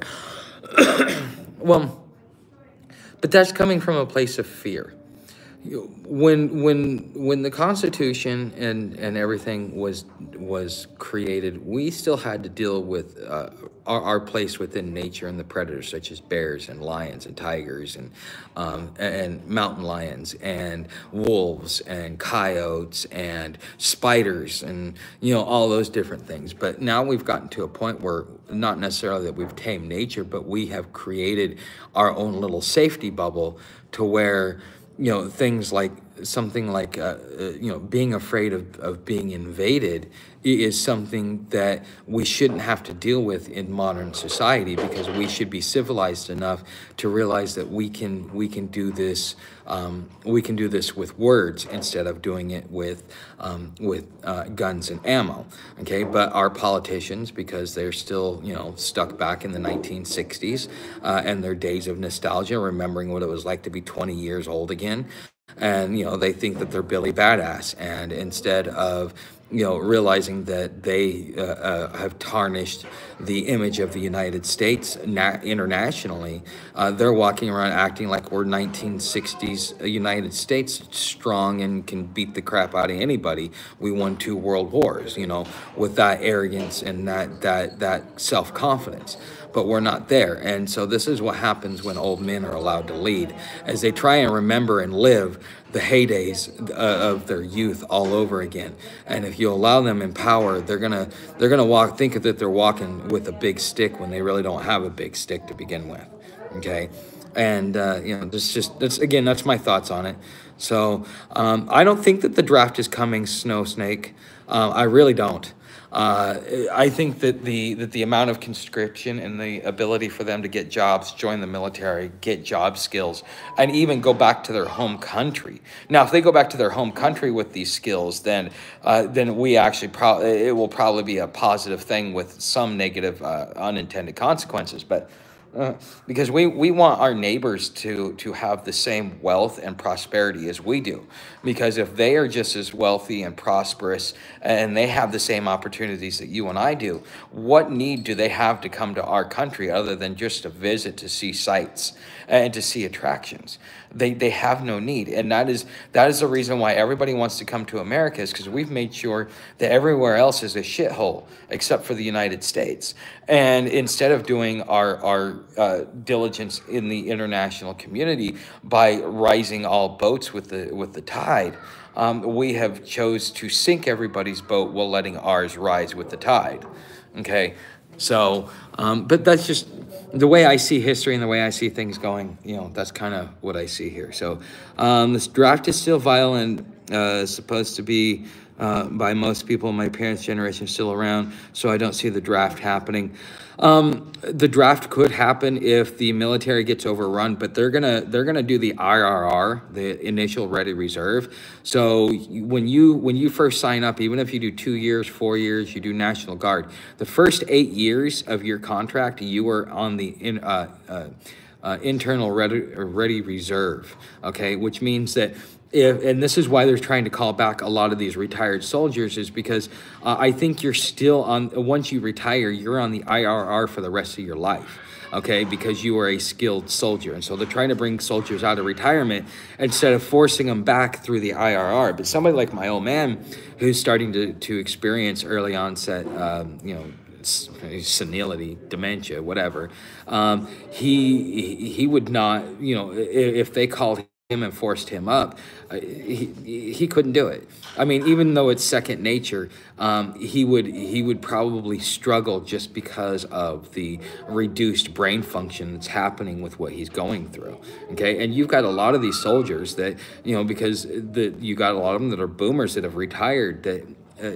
Well. But that's coming from a place of fear. when the Constitution and everything was created, we still had to deal with our place within nature and the predators, such as bears and lions and tigers and mountain lions and wolves and coyotes and spiders and, you know, all those different things. But now we've gotten to a point where not necessarily that we've tamed nature, but we have created our own little safety bubble to where, you know, things like something like, you know, being afraid of being invaded is something that we shouldn't have to deal with in modern society, because we should be civilized enough to realize that we can do this, with words instead of doing it with guns and ammo. Okay, but our politicians, because they're still, you know, stuck back in the 1960s and their days of nostalgia, remembering what it was like to be 20 years old again. And, you know, they think that they're Billy Badass, and instead of, you know, realizing that they have tarnished the image of the United States internationally, they're walking around acting like we're 1960s United States, strong and can beat the crap out of anybody. We won 2 world wars, you know, with that arrogance and that self-confidence. But we're not there. And so this is what happens when old men are allowed to lead, as they try and remember and live the heydays of their youth all over again. And if you allow them in power, they're gonna think that they're walking with a big stick when they really don't have a big stick to begin with. Okay, and you know, that's my thoughts on it. So I don't think that the draft is coming, Snow Snake. I really don't. I think that the amount of conscription and the ability for them to get jobs, join the military, get job skills, and even go back to their home country. Now, if they go back to their home country with these skills, then we actually it will probably be a positive thing with some negative unintended consequences. But because we want our neighbors to have the same wealth and prosperity as we do, because if they are just as wealthy and prosperous and they have the same opportunities that you and I do, what need do they have to come to our country other than just a visit to see sights and to see attractions? They have no need. And that is the reason why everybody wants to come to America, is because we've made sure that everywhere else is a shithole except for the United States. And instead of doing our diligence in the international community by rising all boats with the tide, we have chose to sink everybody's boat while letting ours rise with the tide. Okay, so but that's just the way I see history and the way I see things going. You know, that's kind of what I see here. So this draft is still violent, supposed to be by most people in my parents' generation still around, so I don't see the draft happening. The draft could happen if the military gets overrun, but they're gonna do the IRR, the initial ready reserve. So when you first sign up, even if you do 2 years, 4 years, you do National Guard. The first 8 years of your contract, you are on the internal ready reserve. Okay, which means that. And this is why they're trying to call back a lot of these retired soldiers, is because I think you're still on, once you retire, you're on the IRR for the rest of your life, okay, because you are a skilled soldier. And so they're trying to bring soldiers out of retirement instead of forcing them back through the IRR. But somebody like my old man, who's starting to experience early onset, you know, senility, dementia, whatever, he would not, you know, if they called him and forced him up, he couldn't do it. I mean, even though it's second nature, he would probably struggle just because of the reduced brain function that's happening with what he's going through. Okay, and you've got a lot of these soldiers that, you know, because you got a lot of them that are boomers that have retired, that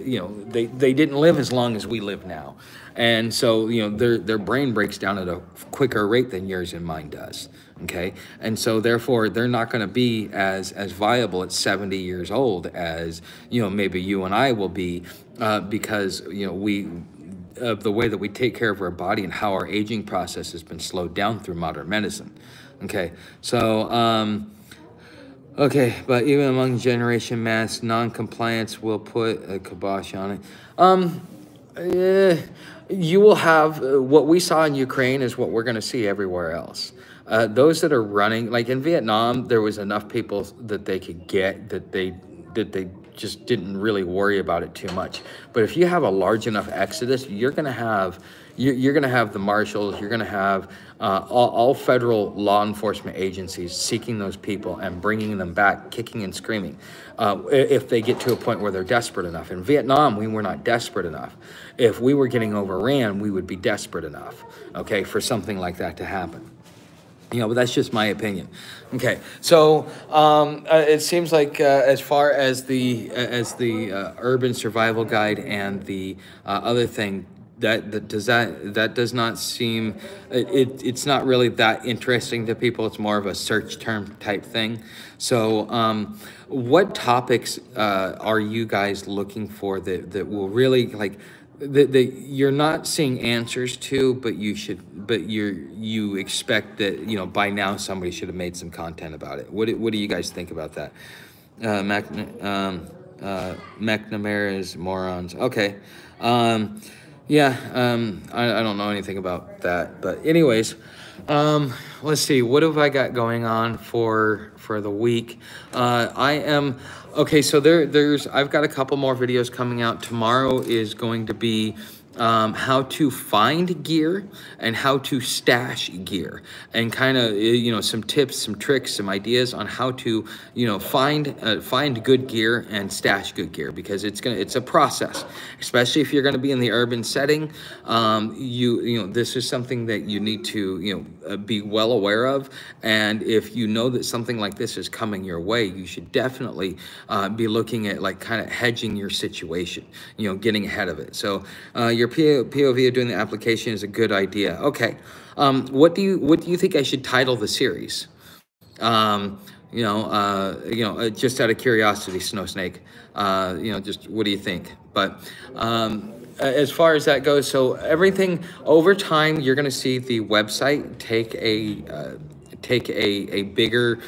you know, they didn't live as long as we live now, and so, you know, their brain breaks down at a quicker rate than yours and mine does. Okay, and so therefore they're not going to be as viable at 70 years old as, you know, maybe you and I will be, because, you know, of the way that we take care of our body and how our aging process has been slowed down through modern medicine. Okay, so okay, but even among generation mass, non-compliance will put a kibosh on it. Yeah, you will have what we saw in Ukraine is what we're going to see everywhere else. Those that are running, like in Vietnam, there was enough people that they could get that they just didn't really worry about it too much. But if you have a large enough exodus, you're going to have the marshals, you're going to have all federal law enforcement agencies seeking those people and bringing them back, kicking and screaming, if they get to a point where they're desperate enough. In Vietnam, we were not desperate enough. If we were getting overran, we would be desperate enough, okay, for something like that to happen. You know, but that's just my opinion. Okay, so it seems like as far as the Urban Survival Guide and the other thing, that does not seem, it's not really that interesting to people. It's more of a search term type thing. So what topics are you guys looking for that will really, like, that you're not seeing answers to, but you should, you expect that, you know, by now somebody should have made some content about it. What do you guys think about that? McNamara's morons. Okay, yeah, I don't know anything about that, but anyways, let's see, what have I got going on for the week? I am. Okay, so I've got a couple more videos coming out. Tomorrow is going to be how to find gear and how to stash gear, and kind of, you know, some tips, some tricks, some ideas on how to, you know, find good gear and stash good gear, because it's a process, especially if you're going to be in the urban setting. You know, this is something that you need to, you know, be well aware of, and if you know that something like this is coming your way, you should definitely be looking at, like, kind of hedging your situation, you know, getting ahead of it. So your POV of doing the application is a good idea. Okay, what do you think I should title the series? Just out of curiosity, Snow Snake. You know, just what do you think? But as far as that goes, so everything over time, you're going to see the website take a bigger.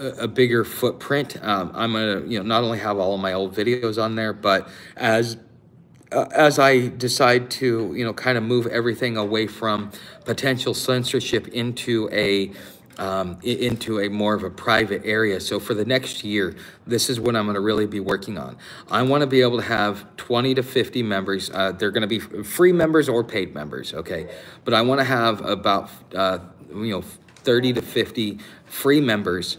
A bigger footprint. I'm gonna, you know, not only have all of my old videos on there, but as I decide to, you know, kind of move everything away from potential censorship into a more of a private area. So for the next year, this is what I'm going to really be working on. I want to be able to have 20 to 50 members. They're going to be free members or paid members, okay? But I want to have about 30 to 50 free members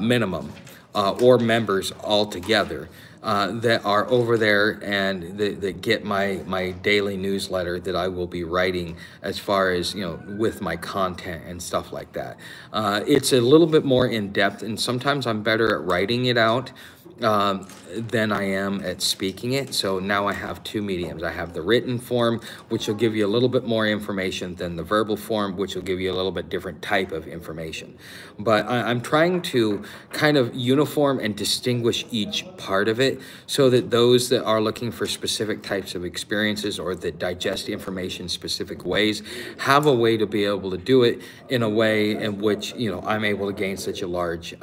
minimum, or members altogether, that are over there and that get my daily newsletter that I will be writing, as far as, you know, with my content and stuff like that. It's a little bit more in depth, and sometimes I'm better at writing it out than I am at speaking it. So now I have two mediums. I have the written form, which will give you a little bit more information than the verbal form, which will give you a little bit different type of information. But I'm trying to kind of uniform and distinguish each part of it, so that those that are looking for specific types of experiences, or that digest information specific ways, have a way to be able to do it in a way in which, you know, I'm able to gain such a large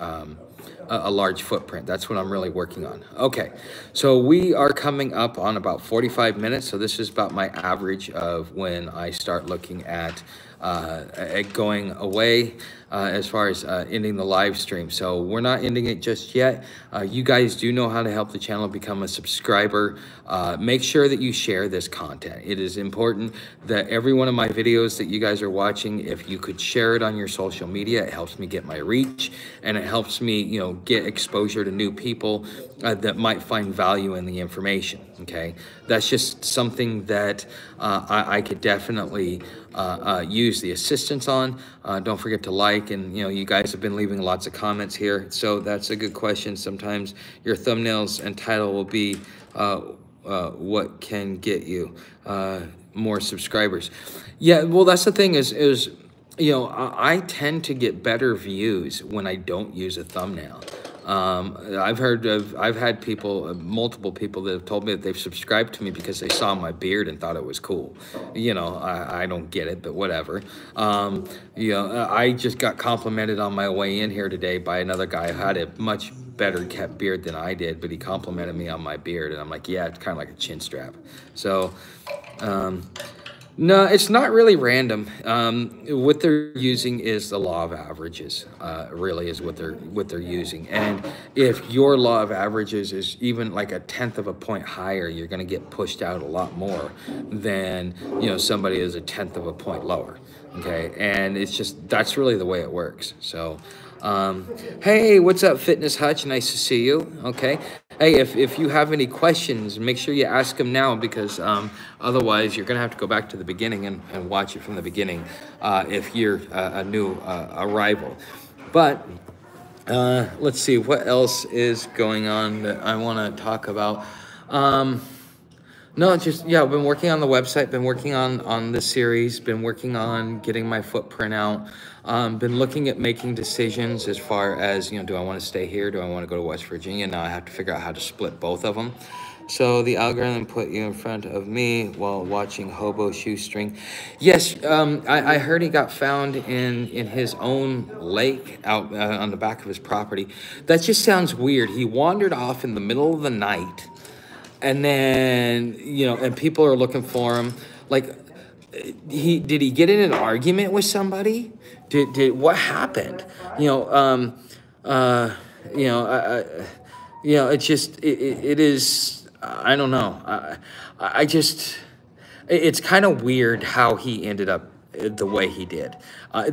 footprint. That's what I'm really working on. Okay, so we are coming up on about 45 minutes. So this is about my average of when I start looking at going away, as far as ending the live stream. So we're not ending it just yet. You guys do know how to help the channel, become a subscriber. Make sure that you share this content. It is important that every one of my videos that you guys are watching, if you could share it on your social media, it helps me get my reach, and it helps me, you know, get exposure to new people that might find value in the information. Okay, that's just something that I could definitely use the assistance on. Don't forget to like, and, you know, you guys have been leaving lots of comments here, so that's a good question. Sometimes your thumbnails and title will be what can get you more subscribers. Yeah, well, that's the thing is, you know, I tend to get better views when I don't use a thumbnail. I've had people, multiple people, that have told me that they've subscribed to me because they saw my beard and thought it was cool. You know, I don't get it, but whatever. You know, I just got complimented on my way in here today by another guy who had a much better kept beard than I did, but he complimented me on my beard, and I'm like, yeah, it's kind of like a chin strap. So no, it's not really random. What they're using is the law of averages, really is what they're using. And if your law of averages is even like a 1/10 of a point higher, you're going to get pushed out a lot more than, you know, somebody is a 1/10 of a point lower. Okay. And it's just, that's really the way it works. So, hey, what's up, Fitness Hutch? Nice to see you. Okay. Hey, if you have any questions, make sure you ask them now, because otherwise you're going to have to go back to the beginning and watch it from the beginning if you're a new arrival. But let's see, what else is going on that I want to talk about? No, just, yeah, I've been working on the website, been working on this series, been working on getting my footprint out. Been looking at making decisions as far as, you know, do I want to stay here? Do I want to go to West Virginia? Now I have to figure out how to split both of them. So the algorithm put you in front of me while watching Hobo Shoestring. Yes, I heard he got found in his own lake out on the back of his property. That just sounds weird. He wandered off in the middle of the night, and then, you know, and people are looking for him. Like, did he get in an argument with somebody? Did what happened? You know, you know, it's just, it is, I don't know. I just, it's kind of weird how he ended up the way he did. I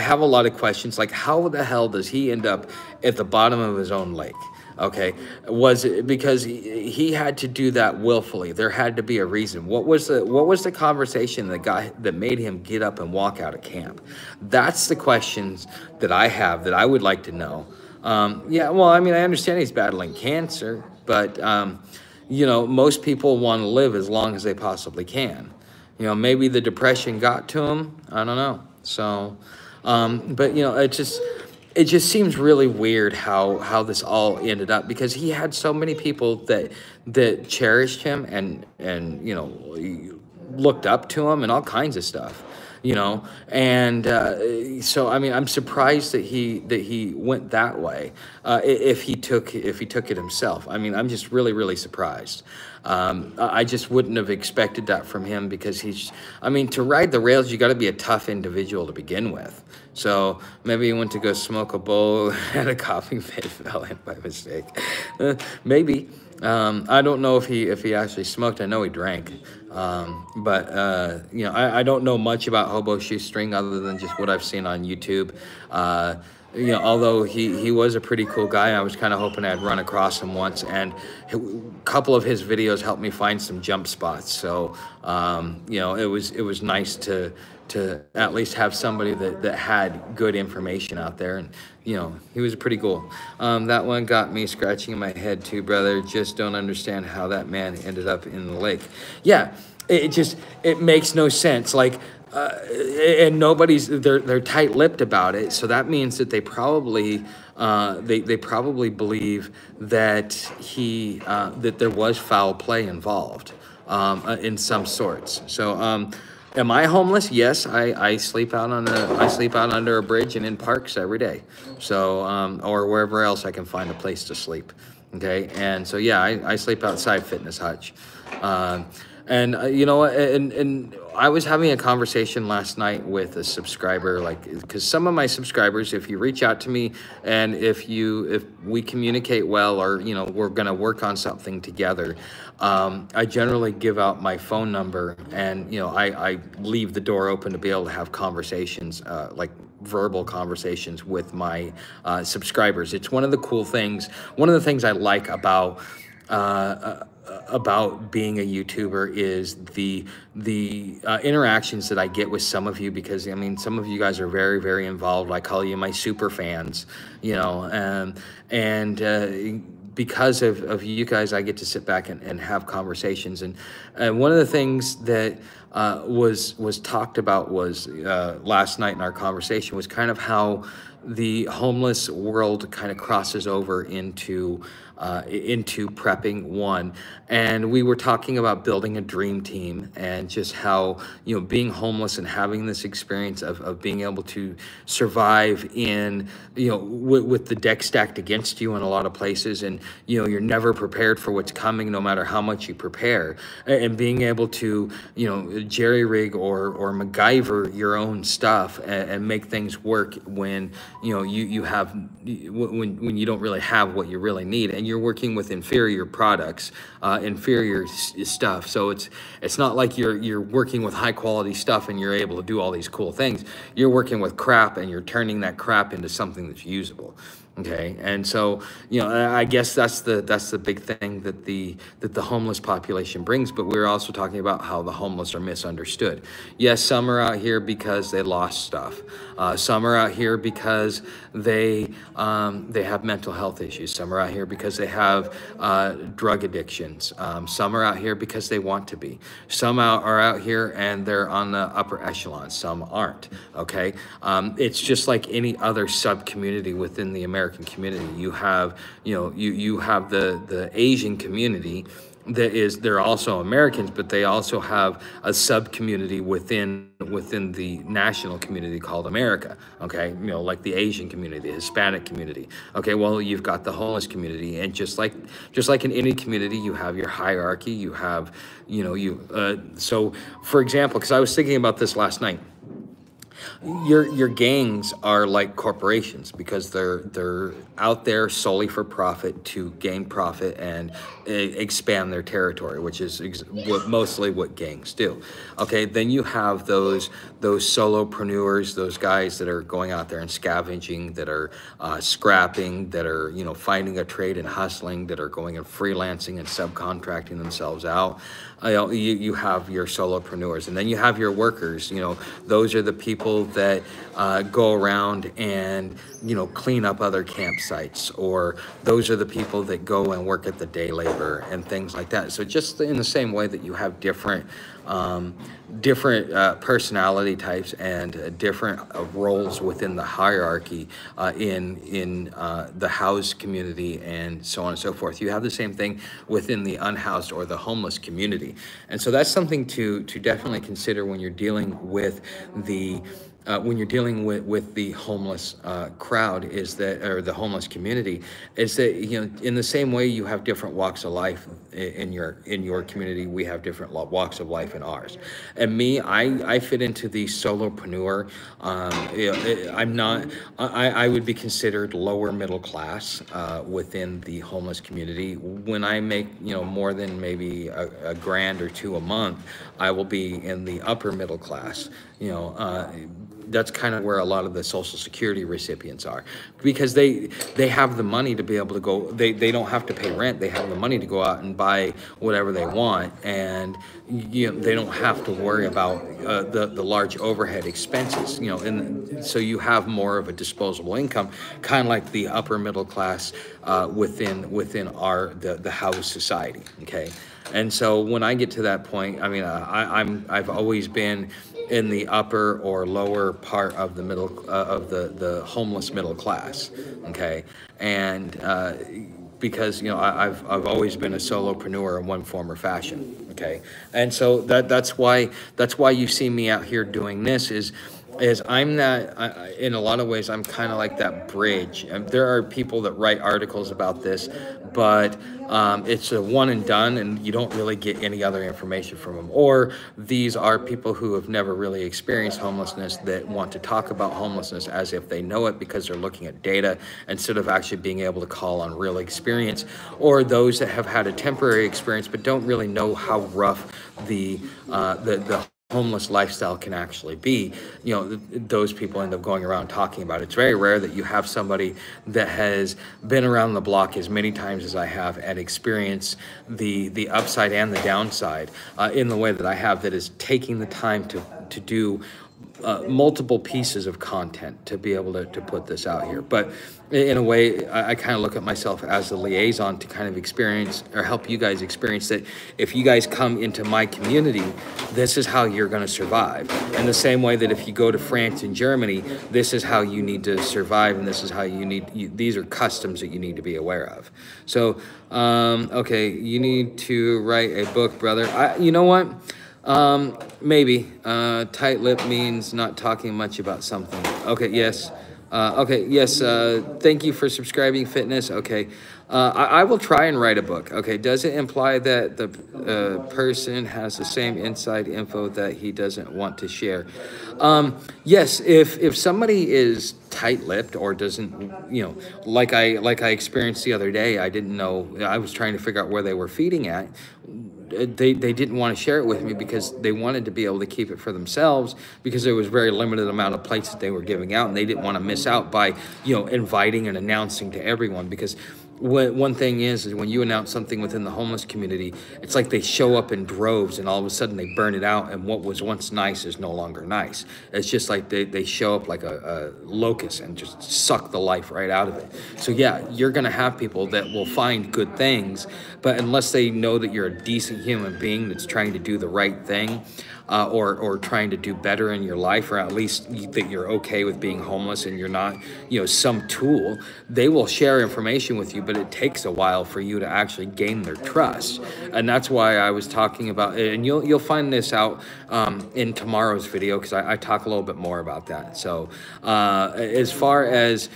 have a lot of questions, like how the hell does he end up at the bottom of his own lake? Okay, was it because he had to do that willfully? There had to be a reason. What was the conversation that made him get up and walk out of camp? That's the questions that I have, that I would like to know. Yeah, well, I mean, I understand he's battling cancer, but you know, most people want to live as long as they possibly can. You know, maybe the depression got to him. I don't know. So, but you know, it just seems really weird how this all ended up, because he had so many people that cherished him and you know, looked up to him and all kinds of stuff, you know. And so I mean, I'm surprised that he went that way. If he took it himself, I mean, I'm just really surprised. I just wouldn't have expected that from him, because he's, I mean, to ride the rails, you got to be a tough individual to begin with. So maybe he went to go smoke a bowl, had a coughing fit, fell in by mistake. Maybe. I don't know if he actually smoked. I know he drank. But, you know, I don't know much about Hobo Shoestring other than just what I've seen on YouTube. You know, although he was a pretty cool guy, I was kind of hoping I'd run across him once, and a couple of his videos helped me find some jump spots. So, you know, it was nice to at least have somebody that had good information out there. And, you know, he was pretty cool. That one got me scratching my head too, brother. Just don't understand how that man ended up in the lake. Yeah, it makes no sense. Like, and nobody's, they're tight-lipped about it, so that means that they probably they probably believe that he that there was foul play involved in some sorts. So am I homeless? Yes, I sleep out under a bridge and in parks every day, so or wherever else I can find a place to sleep. Okay, and so yeah, I sleep outside Fitness Hutch. And you know, and I was having a conversation last night with a subscriber, like, because some of my subscribers, if you reach out to me and if we communicate well, or you know, we're gonna work on something together, I generally give out my phone number, and you know, I leave the door open to be able to have conversations, like verbal conversations with my subscribers. It's one of the cool things, one of the things I like about being a YouTuber is the interactions that I get with some of you, because I mean, some of you guys are very involved. I call you my super fans, you know, and because of you guys, I get to sit back and have conversations. And one of the things that was talked about was last night in our conversation was kind of how the homeless world kind of crosses over into prepping one. And we were talking about building a dream team and just how, you know, being homeless and having this experience of being able to survive in, you know, with the deck stacked against you in a lot of places, and, you know, you're never prepared for what's coming no matter how much you prepare, and being able to, you know, jerry rig or MacGyver your own stuff and make things work when, you know, when you don't really have what you really need, and you're working with inferior products, inferior stuff. So it's not like you're working with high quality stuff and you're able to do all these cool things. You're working with crap and you're turning that crap into something that's usable. Okay, and so, you know, I guess that's the big thing that the homeless population brings. But we're also talking about how the homeless are misunderstood. Yes, some are out here because they lost stuff. Some are out here because they have mental health issues. Some are out here because they have drug addictions. Some are out here because they want to be. Some are out here and they're on the upper echelon. Some aren't. Okay, it's just like any other sub community within the American community. You have, you know, you have the Asian community that is, they're also Americans, but they also have a sub community within the national community called America. Okay, you know, like the Asian community, the Hispanic community. Okay, well, you've got the homeless community, and just like in any community, you have your hierarchy. You have, you know, so for example, because I was thinking about this last night. Your gangs are like corporations because they're out there solely for profit, to gain profit and expand their territory, which is mostly what gangs do. Okay, then you have those solopreneurs, those guys that are going out there and scavenging, that are scrapping, that are, you know, finding a trade and hustling, that are going and freelancing and subcontracting themselves out. You have your solopreneurs, and then you have your workers. You know, those are the people that go around and, you know, clean up other campsites, or those are the people that go and work at the day labor and things like that. So just in the same way that you have different different personality types and different roles within the hierarchy in the housed community and so on and so forth. You have the same thing within the unhoused or the homeless community, and so that's something to definitely consider when you're dealing with the homeless crowd, is that, or the homeless community, is that, you know, in the same way you have different walks of life in your community, we have different walks of life in ours. And me, I fit into the solopreneur. I would be considered lower middle class within the homeless community. When I make, you know, more than maybe a grand or two a month, I will be in the upper middle class. You know, that's kind of where a lot of the Social Security recipients are, because they have the money to be able to go. They don't have to pay rent. They have the money to go out and buy whatever they want, and, you know, they don't have to worry about the large overhead expenses. You know, and so you have more of a disposable income, kind of like the upper middle class within the housed society. Okay, and so when I get to that point, I mean, I've always been in the upper or lower part of the middle of the homeless middle class, okay, and because, you know, I've always been a solopreneur in one form or fashion, okay, and so that's why you see me out here doing this is in a lot of ways, I'm kind of like that bridge. And there are people that write articles about this, but it's a one and done, and you don't really get any other information from them. Or these are people who have never really experienced homelessness that want to talk about homelessness as if they know it because they're looking at data instead of actually being able to call on real experience. Or those that have had a temporary experience but don't really know how rough the homeless lifestyle can actually be. You know, those people end up going around talking about it. It's very rare that you have somebody that has been around the block as many times as I have and experienced the upside and the downside in the way that I have, that is taking the time to to do multiple pieces of content to be able to put this out here. But in a way, I kind of look at myself as the liaison to kind of experience or help you guys experience that if you guys come into my community, this is how you're going to survive. In the same way that if you go to France and Germany, this is how you need to survive, and this is how you need, these are customs that you need to be aware of. So, okay, you need to write a book, brother. You know what? Maybe. Tight lip means not talking much about something. Okay, yes. Thank you for subscribing, fitness. Okay. I will try and write a book. Okay. Does it imply that the person has the same inside info that he doesn't want to share? Yes. If somebody is tight-lipped or doesn't, you know, like I experienced the other day, I didn't know, I was trying to figure out where they were feeding at. They didn't want to share it with me because they wanted to be able to keep it for themselves, because there was very limited amount of plates that they were giving out, and they didn't want to miss out by, you know, inviting and announcing to everyone. Because one thing is when you announce something within the homeless community, it's like they show up in droves, and all of a sudden they burn it out, and what was once nice is no longer nice. It's just like they show up like a locust and just suck the life right out of it. So yeah, you're going to have people that will find good things, but unless they know that you're a decent human being that's trying to do the right thing, or trying to do better in your life, or at least that you're okay with being homeless and you're not, you know, some tool, they will share information with you, but it takes a while for you to actually gain their trust. And that's why I was talking about, and you'll find this out in tomorrow's video, because I talk a little bit more about that. So as far as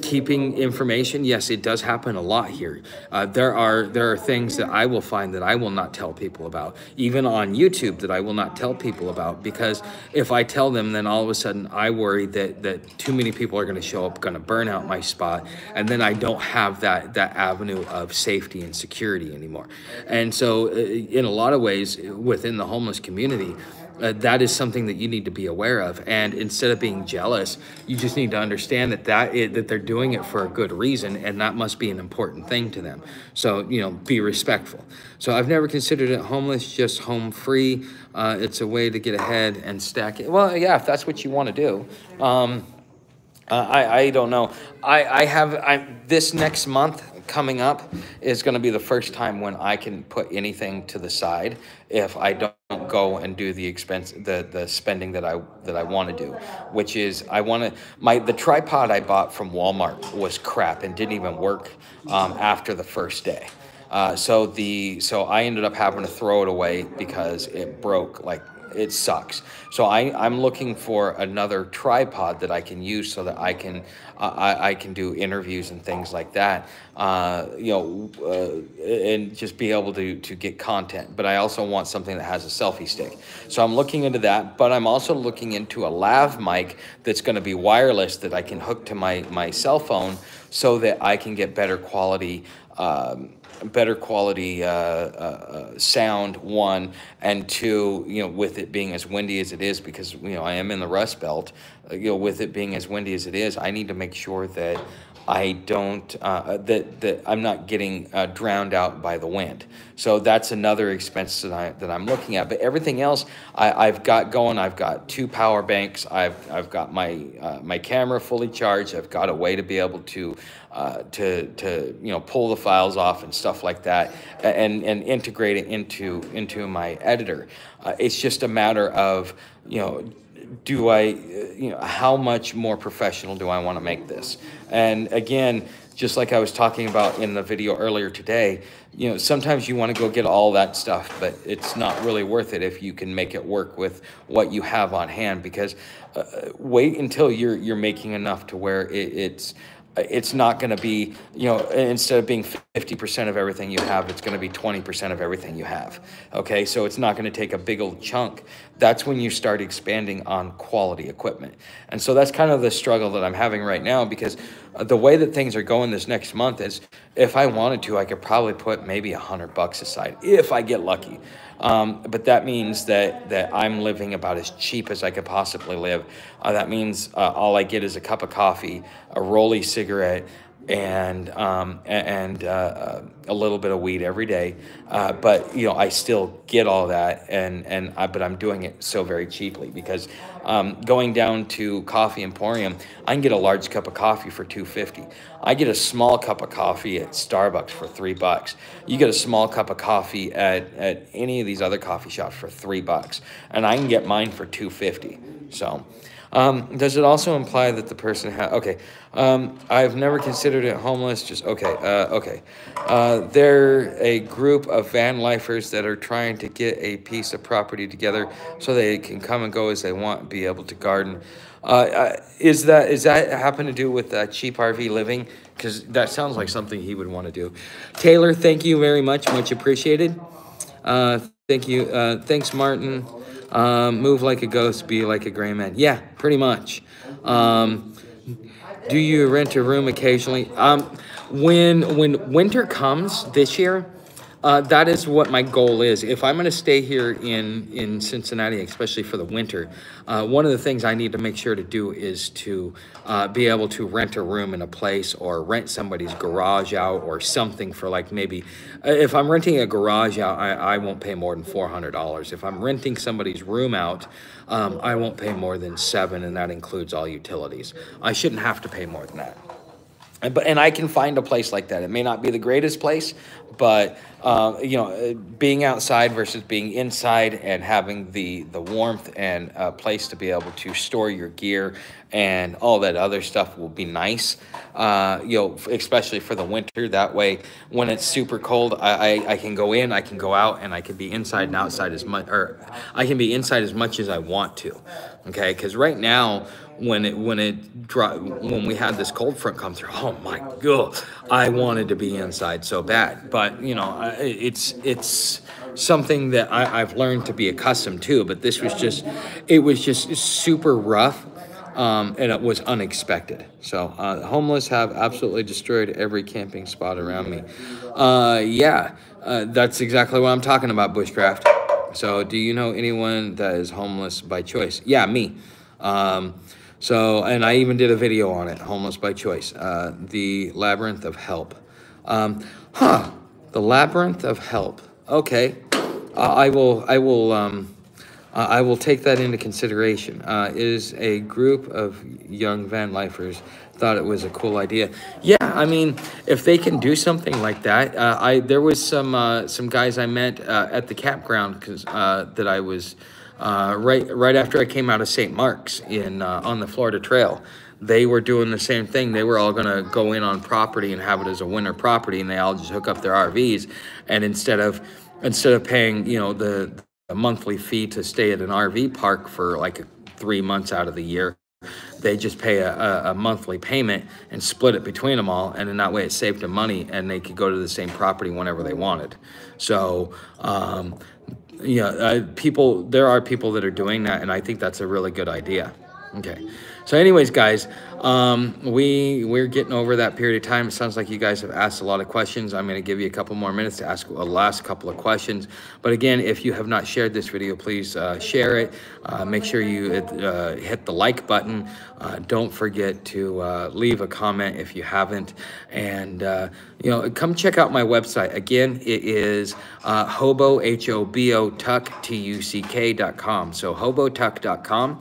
keeping information, yes, it does happen a lot here. There are things that I will find that I will not tell people about, even on YouTube, that I will not tell people about, because if I tell them, then all of a sudden I worry that too many people are going to show up, going to burn out my spot, and then I don't have that avenue of safety and security anymore. And so in a lot of ways within the homeless community, that is something that you need to be aware of. And instead of being jealous, you just need to understand that they're doing it for a good reason, and that must be an important thing to them. So, you know, be respectful. So I've never considered it homeless, just home free. It's a way to get ahead and stack it. Well, yeah, if that's what you want to do. I don't know. This next month coming up is going to be the first time when I can put anything to the side if I don't go and do the expense, the spending that I want to do, which is the tripod I bought from Walmart was crap and didn't even work after the first day. So I ended up having to throw it away because it broke. Like, it sucks. So I'm looking for another tripod that I can use so that I can do interviews and things like that. And just be able to get content. But I also want something that has a selfie stick. So I'm looking into that, but I'm also looking into a lav mic that's going to be wireless that I can hook to my cell phone so that I can get better quality sound, one, and two, you know, with it being as windy as it is, because, you know, I am in the Rust Belt, you know, with it being as windy as it is, I need to make sure that I don't, that I'm not getting drowned out by the wind. So that's another expense that I'm looking at. But everything else I've got going. I've got 2 power banks. I've got my camera fully charged. I've got a way to be able to you know, pull the files off and stuff like that, and integrate it into my editor. It's just a matter of, you know, how much more professional do I want to make this? And again, just like I was talking about in the video earlier today, you know, sometimes you want to go get all that stuff, but it's not really worth it if you can make it work with what you have on hand, because wait until you're making enough to where it's not going to be, you know, instead of being 50% of everything you have, it's going to be 20% of everything you have. Okay, so it's not going to take a big old chunk. That's when you start expanding on quality equipment. And so that's kind of the struggle that I'm having right now, because the way that things are going this next month is, if I wanted to, I could probably put maybe $100 aside if I get lucky. But that means that I'm living about as cheap as I could possibly live. That means all I get is a cup of coffee, a rolly cigarette, and a little bit of weed every day. But you know, I still get all that, but I'm doing it so very cheaply, because going down to Coffee Emporium, I can get a large cup of coffee for $2.50. I get a small cup of coffee at Starbucks for $3. You get a small cup of coffee at any of these other coffee shops for $3, and I can get mine for $2.50. So. Does it also imply that the person has, okay, I've never considered it homeless, just, okay, okay. They're a group of van lifers that are trying to get a piece of property together so they can come and go as they want and be able to garden. Is that happen to do with cheap RV living? Because that sounds like something he would want to do. Taylor, thank you very much, much appreciated. Thank you, thanks Martin. Move like a ghost, be like a gray man. Yeah, pretty much. Do you rent a room occasionally? When winter comes this year, that is what my goal is. If I'm going to stay here in Cincinnati, especially for the winter, one of the things I need to make sure to do is to be able to rent a room in a place, or rent somebody's garage out or something for, like, maybe if I'm renting a garage out, I won't pay more than $400. If I'm renting somebody's room out, I won't pay more than $700, and that includes all utilities. I shouldn't have to pay more than that. And I can find a place like that. It may not be the greatest place, but you know, being outside versus being inside, and having the warmth and a place to be able to store your gear and all that other stuff will be nice. You know, especially for the winter. That way, when it's super cold, I can go in, I can go out, and I can be inside and outside as much, or I can be inside as much as I want to. Okay, because right now, when we had this cold front come through, oh my God, I wanted to be inside so bad. But you know, it's something that I've learned to be accustomed to. But this was just, it was just super rough, and it was unexpected. So homeless have absolutely destroyed every camping spot around me. Yeah, that's exactly what I'm talking about, bushcraft. So do you know anyone that is homeless by choice? Yeah, me. So, and I even did a video on it, homeless by choice, the labyrinth of help. The labyrinth of help. Okay. I will take that into consideration. Is a group of young van lifers thought it was a cool idea. Yeah. I mean, if they can do something like that, there was some guys I met, at the campground, cause, that I was, right after I came out of St. Mark's on the Florida Trail. They were doing the same thing. They were all gonna go in on property and have it as a winter property, and they all just hook up their RVs. And instead of paying, you know, the monthly fee to stay at an RV park for like 3 months out of the year, they just pay a monthly payment and split it between them all. And in that way, it saved them money, and they could go to the same property whenever they wanted. So, yeah, there are people that are doing that, and I think that's a really good idea. Okay, so anyways, guys, we're getting over that period of time. It sounds like you guys have asked a lot of questions. I'm going to give you a couple more minutes to ask a last couple of questions. But again, if you have not shared this video, please share it. Make sure you hit the like button. Don't forget to leave a comment if you haven't. And, you know, come check out my website. Again, it is hobo, H-O-B-O-Tuck, T-U-C-K.com. So hobotuck.com.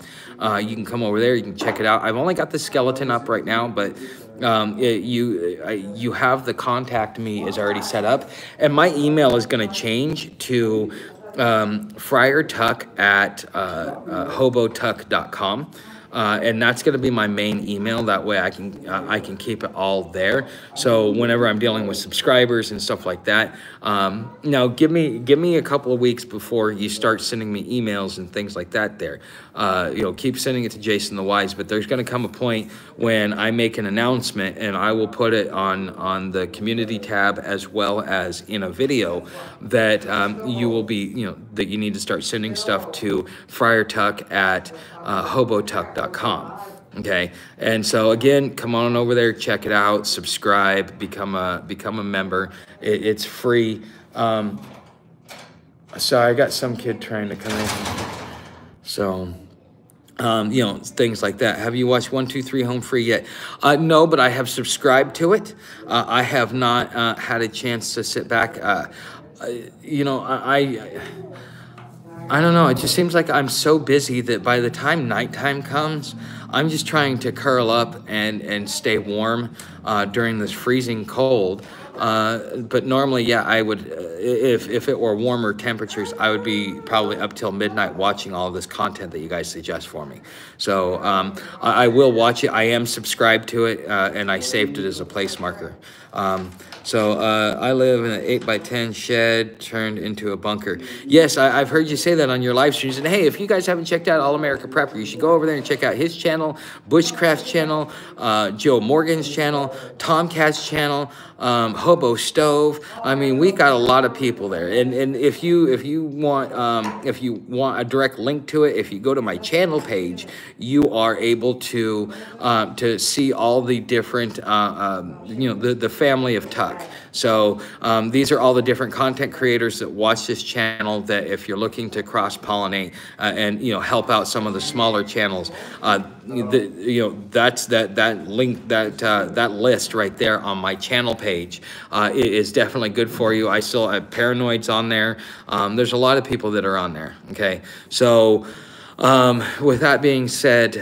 You can come over there. You can check it out. I've only got the skeleton up right now, but you have the contact me is already set up. And my email is going to change to friartuck@hobotuck.com. And that's going to be my main email. That way I can keep it all there. So whenever I'm dealing with subscribers and stuff like that, now give me a couple of weeks before you start sending me emails and things like that there. You know, keep sending it to Jason the Wise, but there's going to come a point when I make an announcement, and I will put it on the community tab as well as in a video, that you will be, you know, that you need to start sending stuff to friartuck@hobotuck.com. Okay, and so again, come on over there, check it out, subscribe, become a member. It's free. So I got some kid trying to come in. So you know, things like that. Have you watched 1, 2, 3 Home Free yet? No, but I have subscribed to it. I have not had a chance to sit back. You know, I don't know. It just seems like I'm so busy that by the time nighttime comes, I'm just trying to curl up and stay warm during this freezing cold. But normally, yeah, I would, if it were warmer temperatures, I would be probably up till midnight watching all this content that you guys suggest for me. So I will watch it. I am subscribed to it, and I saved it as a place marker. So I live in an 8x10 shed turned into a bunker. Yes, I've heard you say that on your live streams. And hey, if you guys haven't checked out All America Prepper, you should go over there and check out his channel, Bushcraft's channel, Joe Morgan's channel, Tomcat's channel, Hobo Stove. I mean, we got a lot of people there. And if you want a direct link to it, if you go to my channel page, you are able to see all the different you know, the family of Tuck. So these are all the different content creators that watch this channel, that if you're looking to cross-pollinate and, you know, help out some of the smaller channels, you know, that's that link, that list right there on my channel page is definitely good for you. I still have Paranoid's on there. There's a lot of people that are on there. Okay, so with that being said,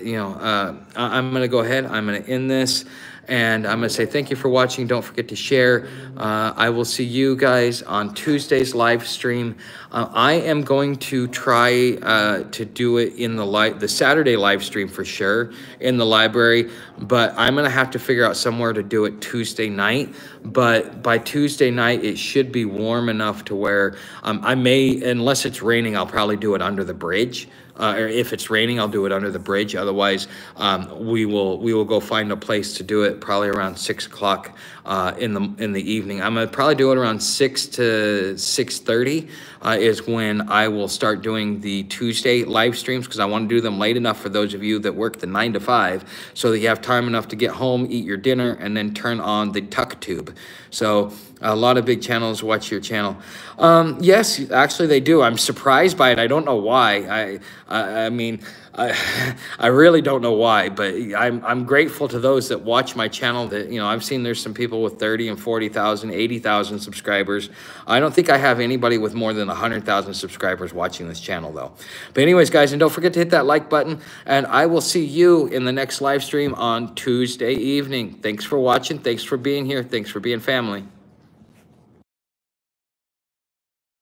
you know, I'm gonna go ahead, I'm gonna end this. And I'm going to say thank you for watching. Don't forget to share. I will see you guys on Tuesday's live stream. I am going to try to do it in the Saturday live stream for sure in the library. But I'm going to have to figure out somewhere to do it Tuesday night. But by Tuesday night, it should be warm enough to where I may, unless it's raining, I'll probably do it under the bridge. Or if it's raining, I'll do it under the bridge. Otherwise, we will go find a place to do it, probably around 6 o'clock in the evening. I'm gonna probably do it around 6 to 6:30 is when I will start doing the Tuesday live streams, because I want to do them late enough for those of you that work the 9 to 5, so that you have time enough to get home, eat your dinner, and then turn on the TuckTube. So a lot of big channels watch your channel. Yes, actually they do. I'm surprised by it. I don't know why. I mean, I really don't know why, but I'm grateful to those that watch my channel. That, you know, I've seen there's some people with 30 and 40,000, 80,000 subscribers. I don't think I have anybody with more than 100,000 subscribers watching this channel though. But anyways, guys, and don't forget to hit that like button, and I will see you in the next live stream on Tuesday evening. Thanks for watching. Thanks for being here. Thanks for being family.